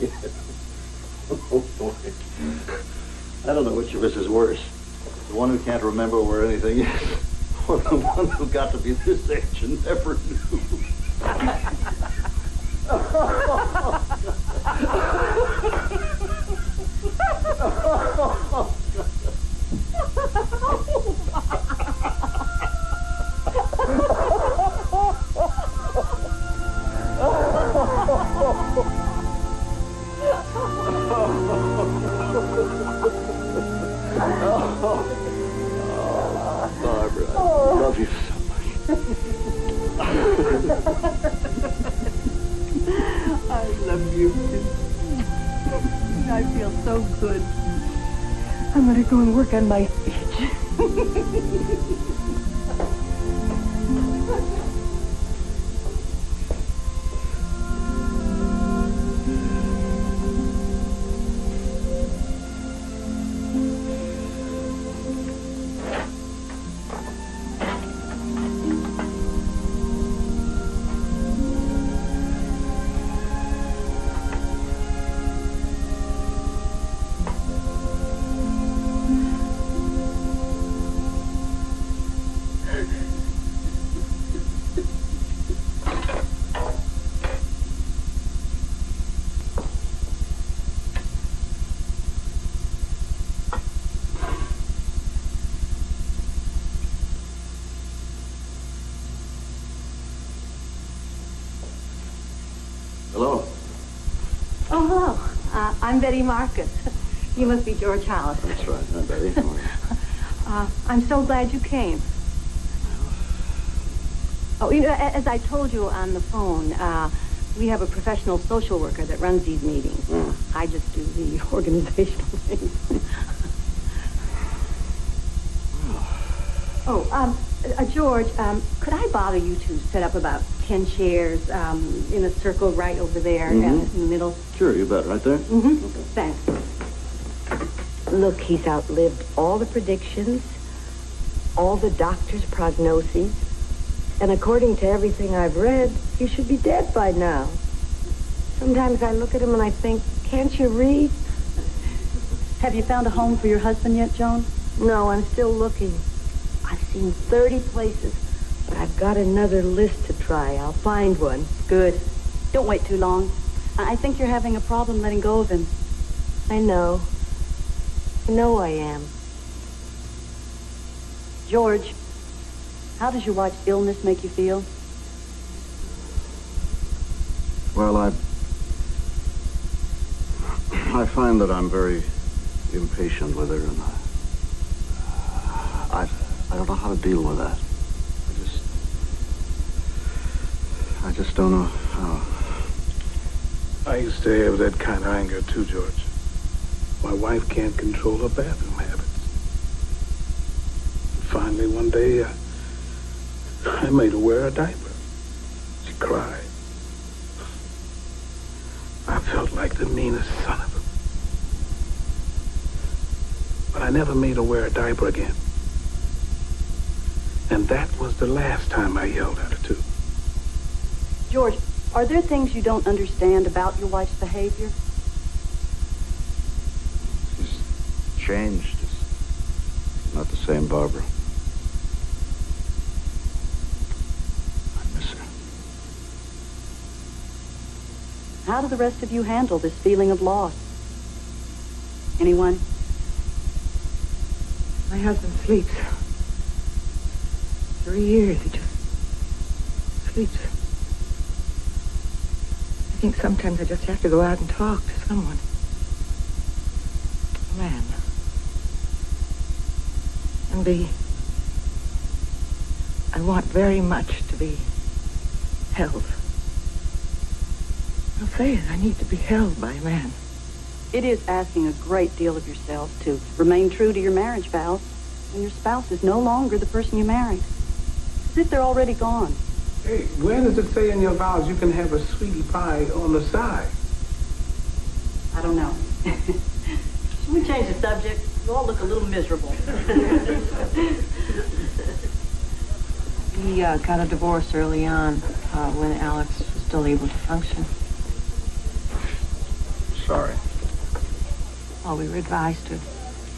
Yeah. Oh, boy. I don't know which of us is worse. The one who can't remember where anything is, or the one who got to be this age and never knew. Go and work on my speech. I'm Betty Market. You must be George Hollis. That's right. I'm Betty. How are you? uh, I'm so glad you came. Oh, you know, as I told you on the phone, uh, we have a professional social worker that runs these meetings. Mm. I just do the organizational things. Oh, um, uh, George, um, could I bother you to set up about ten chairs um, in a circle right over there, mm-hmm. down in the middle? Sure, you bet. Right there? Mm-hmm. Okay. Thanks. Look, he's outlived all the predictions, all the doctor's prognoses, and according to everything I've read, he should be dead by now. Sometimes I look at him and I think, can't you read? Have you found a home for your husband yet, Joan? No, I'm still looking. I've seen thirty places, but I've got another list to try. I'll find one. Good. Don't wait too long. I think you're having a problem letting go of him. I know. I know I am. George, how does your wife's illness make you feel? Well, I... I find that I'm very impatient with her, and I... I, I don't know how to deal with that. I just... I just don't know how... I used to have that kind of anger, too, George. My wife can't control her bathroom habits. And finally, one day, uh, I made her wear a diaper. She cry. I felt like the meanest son of a... But I never made her wear a diaper again. And that was the last time I yelled at her, too. George, are there things you don't understand about your wife's behavior? She's changed. It's not the same Barbara. I miss her. How do the rest of you handle this feeling of loss? Anyone? My husband sleeps. Three years, he just sleeps. I think sometimes I just have to go out and talk to someone. A man. And be... I want very much to be held. I'll say it, I need to be held by a man. It is asking a great deal of yourself to remain true to your marriage vows when your spouse is no longer the person you married. It's as if they're already gone. Hey, where does it say in your vows you can have a sweetie pie on the side? I don't know. Should we change the subject? You all look a little miserable. He uh, got a divorce early on uh, when Alex was still able to function. Sorry. Well, we were advised to.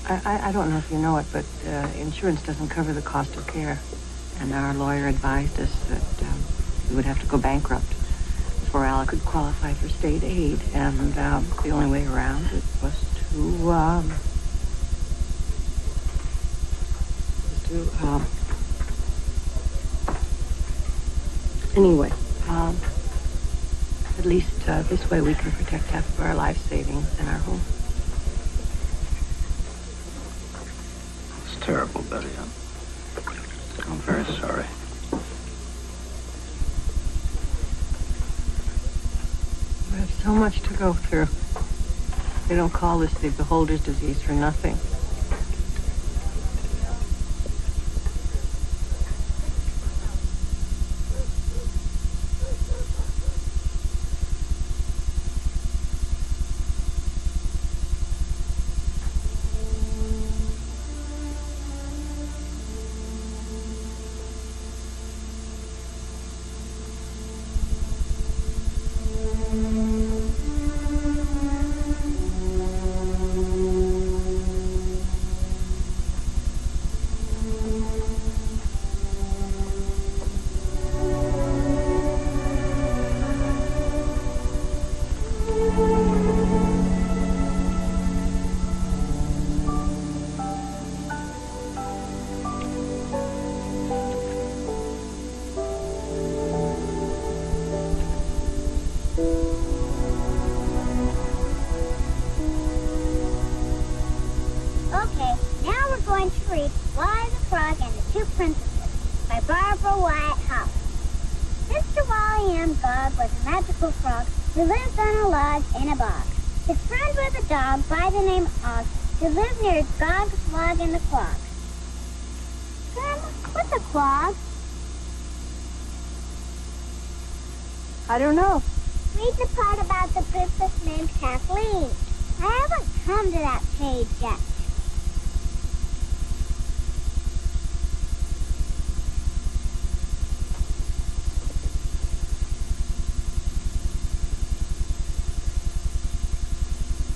I, I, I don't know if you know it, but uh, insurance doesn't cover the cost of care. And our lawyer advised us that um, we would have to go bankrupt before Alec could qualify for state aid. And um, the only way around it was to, um, to, um, anyway, um, at least uh, this way we can protect half of our life savings and our home. It's terrible, Betty. I'm I'm very sorry. We have so much to go through. They don't call this the beholder's disease for nothing. I don't know. Read the part about the princess named Kathleen. I haven't come to that page yet.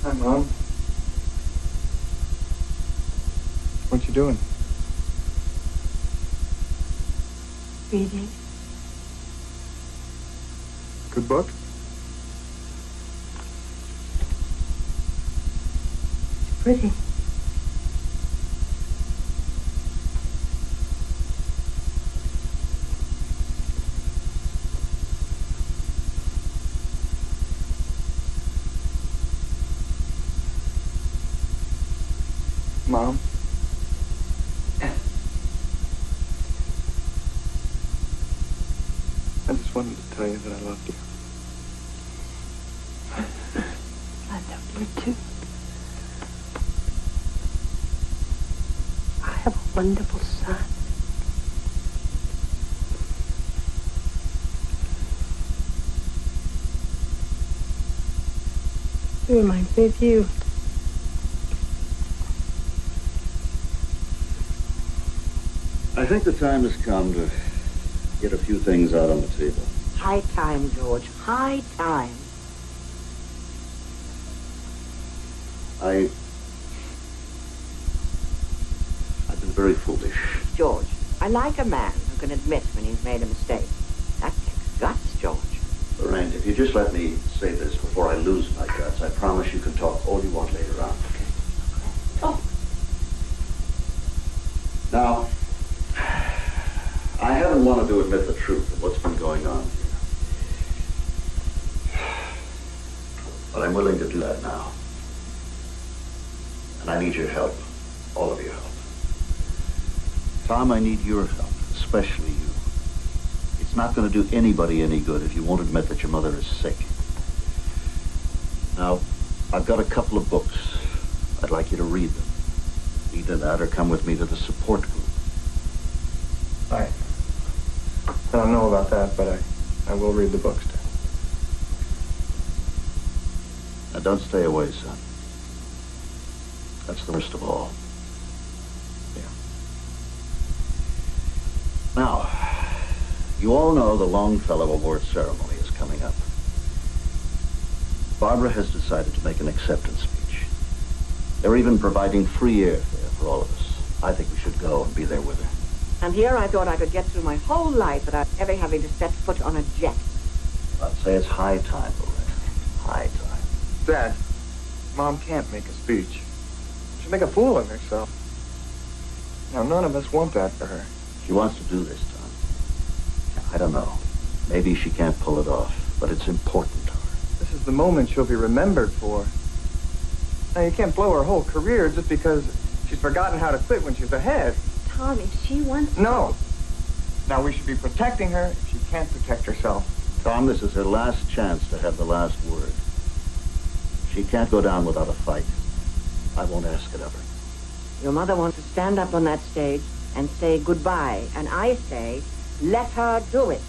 Hi, Mom. What you doing? Reading. Good book? It's pretty. Mom? I just wanted to tell you that I loved you. Wonderful son. It reminds me of you. I think the time has come to get a few things out on the table. High time, George. High time. I... I've been very foolish. George, I like a man who can admit when he's made a mistake. That takes guts, George. Lorraine, if you just let me say this before I lose my guts, I promise you can talk all you want later on, okay? Oh. Now, I haven't wanted to admit the truth of what's been going on here. But I'm willing to do that now. And I need your help, all of your help. Tom, I need your help, especially you. It's not going to do anybody any good if you won't admit that your mother is sick. Now, I've got a couple of books. I'd like you to read them. Either that or come with me to the support group. I, I don't know about that, but I, I will read the books too. Now, don't stay away, son. That's the worst of all. Yeah. Now, you all know the Longfellow Award ceremony is coming up. Barbara has decided to make an acceptance speech. They're even providing free airfare for all of us. I think we should go and be there with her. And here I thought I could get through my whole life without ever having to set foot on a jet. I'd say it's high time, Lorraine. High time. Dad, Mom can't make a speech. She'll make a fool of herself. Now, none of us want that for her. She wants to do this, Tom. I don't know. Maybe she can't pull it off, but it's important to her. This is the moment she'll be remembered for. Now, you can't blow her whole career just because she's forgotten how to quit when she's ahead. Tom, if she wants to... No. Now, we should be protecting her if she can't protect herself. Tom, this is her last chance to have the last word. She can't go down without a fight. I won't ask it of her. Your mother wants to stand up on that stage and say goodbye, and I say, let her do it.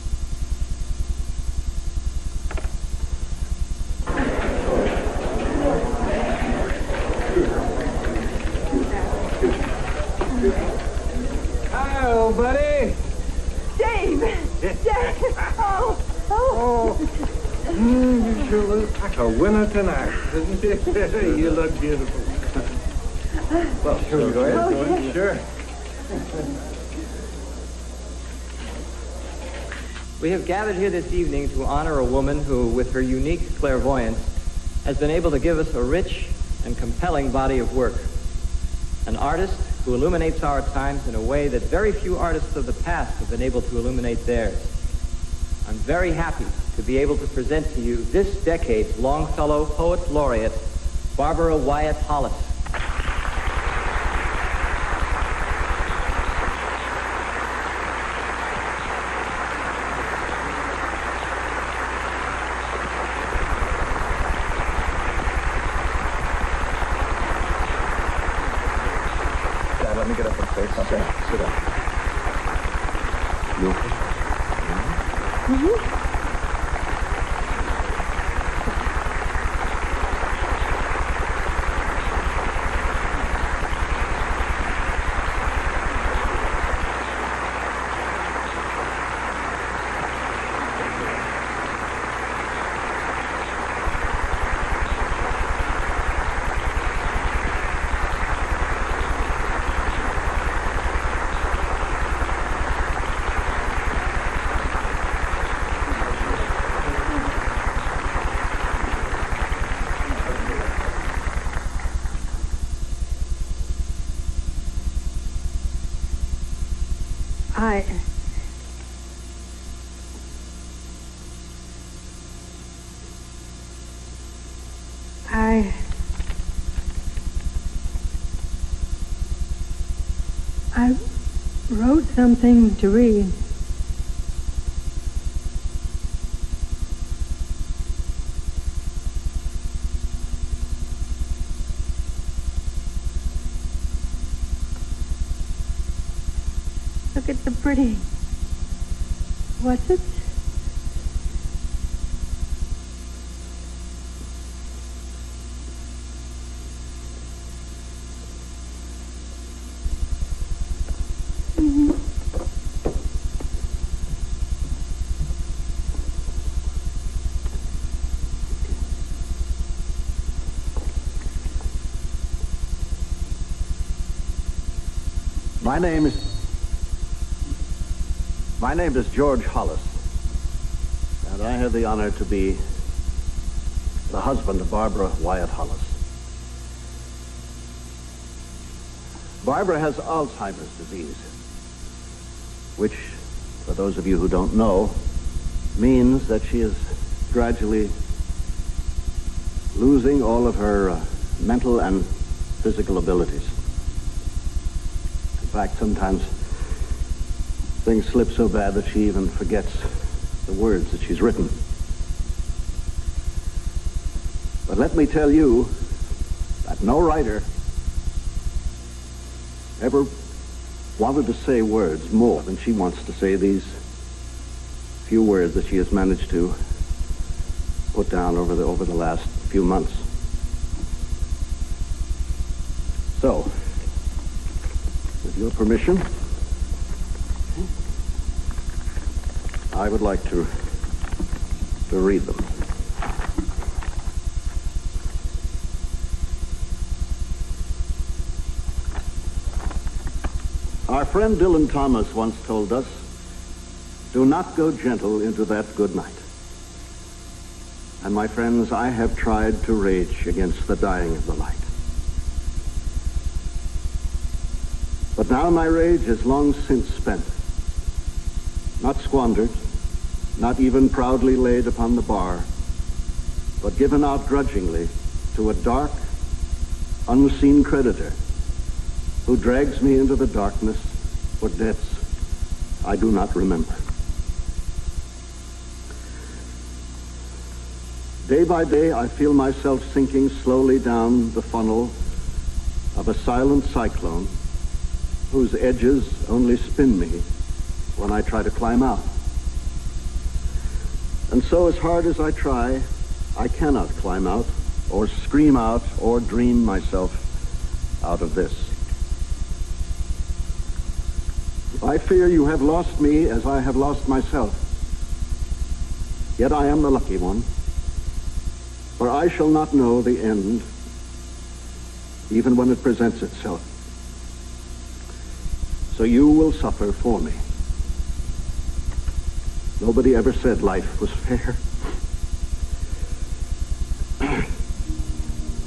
Hello, buddy. Dave! Dave! Oh! Oh! Oh. Mm, you sure look like a winner tonight, didn't you? You look beautiful. Well, sure, we go ahead. Oh, go yeah. Sure. We have gathered here this evening to honor a woman who, with her unique clairvoyance, has been able to give us a rich and compelling body of work. An artist who illuminates our times in a way that very few artists of the past have been able to illuminate theirs. I'm very happy to be able to present to you this decade's Longfellow Poet Laureate, Barbara Wyatt Hollis. Something to read. Look at the pretty. What's it? My name is... My name is George Hollis, and I have the honor to be the husband of Barbara Wyatt Hollis. Barbara has Alzheimer's disease, which, for those of you who don't know, means that she is gradually losing all of her uh, mental and physical abilities. In fact, sometimes things slip so bad that she even forgets the words that she's written. But let me tell you that no writer ever wanted to say words more than she wants to say these few words that she has managed to put down over the over the last few months. So, with your permission, I would like to to read them. Our friend Dylan Thomas once told us, "Do not go gentle into that good night." And my friends, I have tried to rage against the dying of the light. But now my rage is long since spent, not squandered, not even proudly laid upon the bar, but given out grudgingly to a dark, unseen creditor who drags me into the darkness for debts I do not remember. Day by day, I feel myself sinking slowly down the funnel of a silent cyclone whose edges only spin me when I try to climb out. And so, as hard as I try, I cannot climb out or scream out or dream myself out of this. I fear you have lost me as I have lost myself. Yet I am the lucky one, for I shall not know the end, even when it presents itself. So you will suffer for me. Nobody ever said life was fair.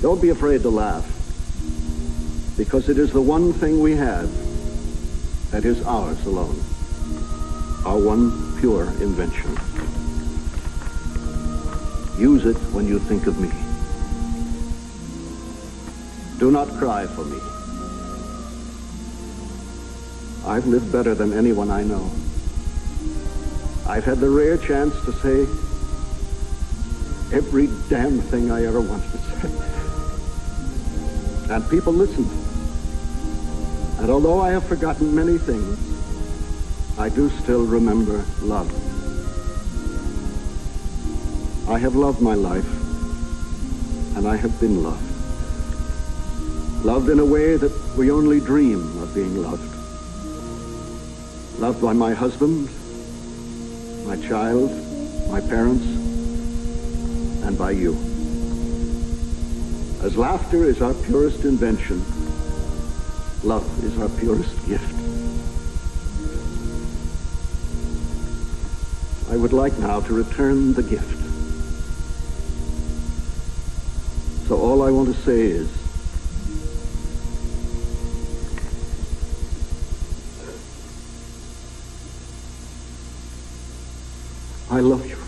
Don't be afraid to laugh, because it is the one thing we have that is ours alone, our one pure invention. Use it when you think of me. Do not cry for me. I've lived better than anyone I know. I've had the rare chance to say every damn thing I ever wanted to say. And people listened. And although I have forgotten many things, I do still remember love. I have loved my life, and I have been loved. Loved in a way that we only dream of being loved. Loved by my husband, my child, my parents, and by you. As laughter is our purest invention, love is our purest gift. I would like now to return the gift. So all I want to say is, I love you.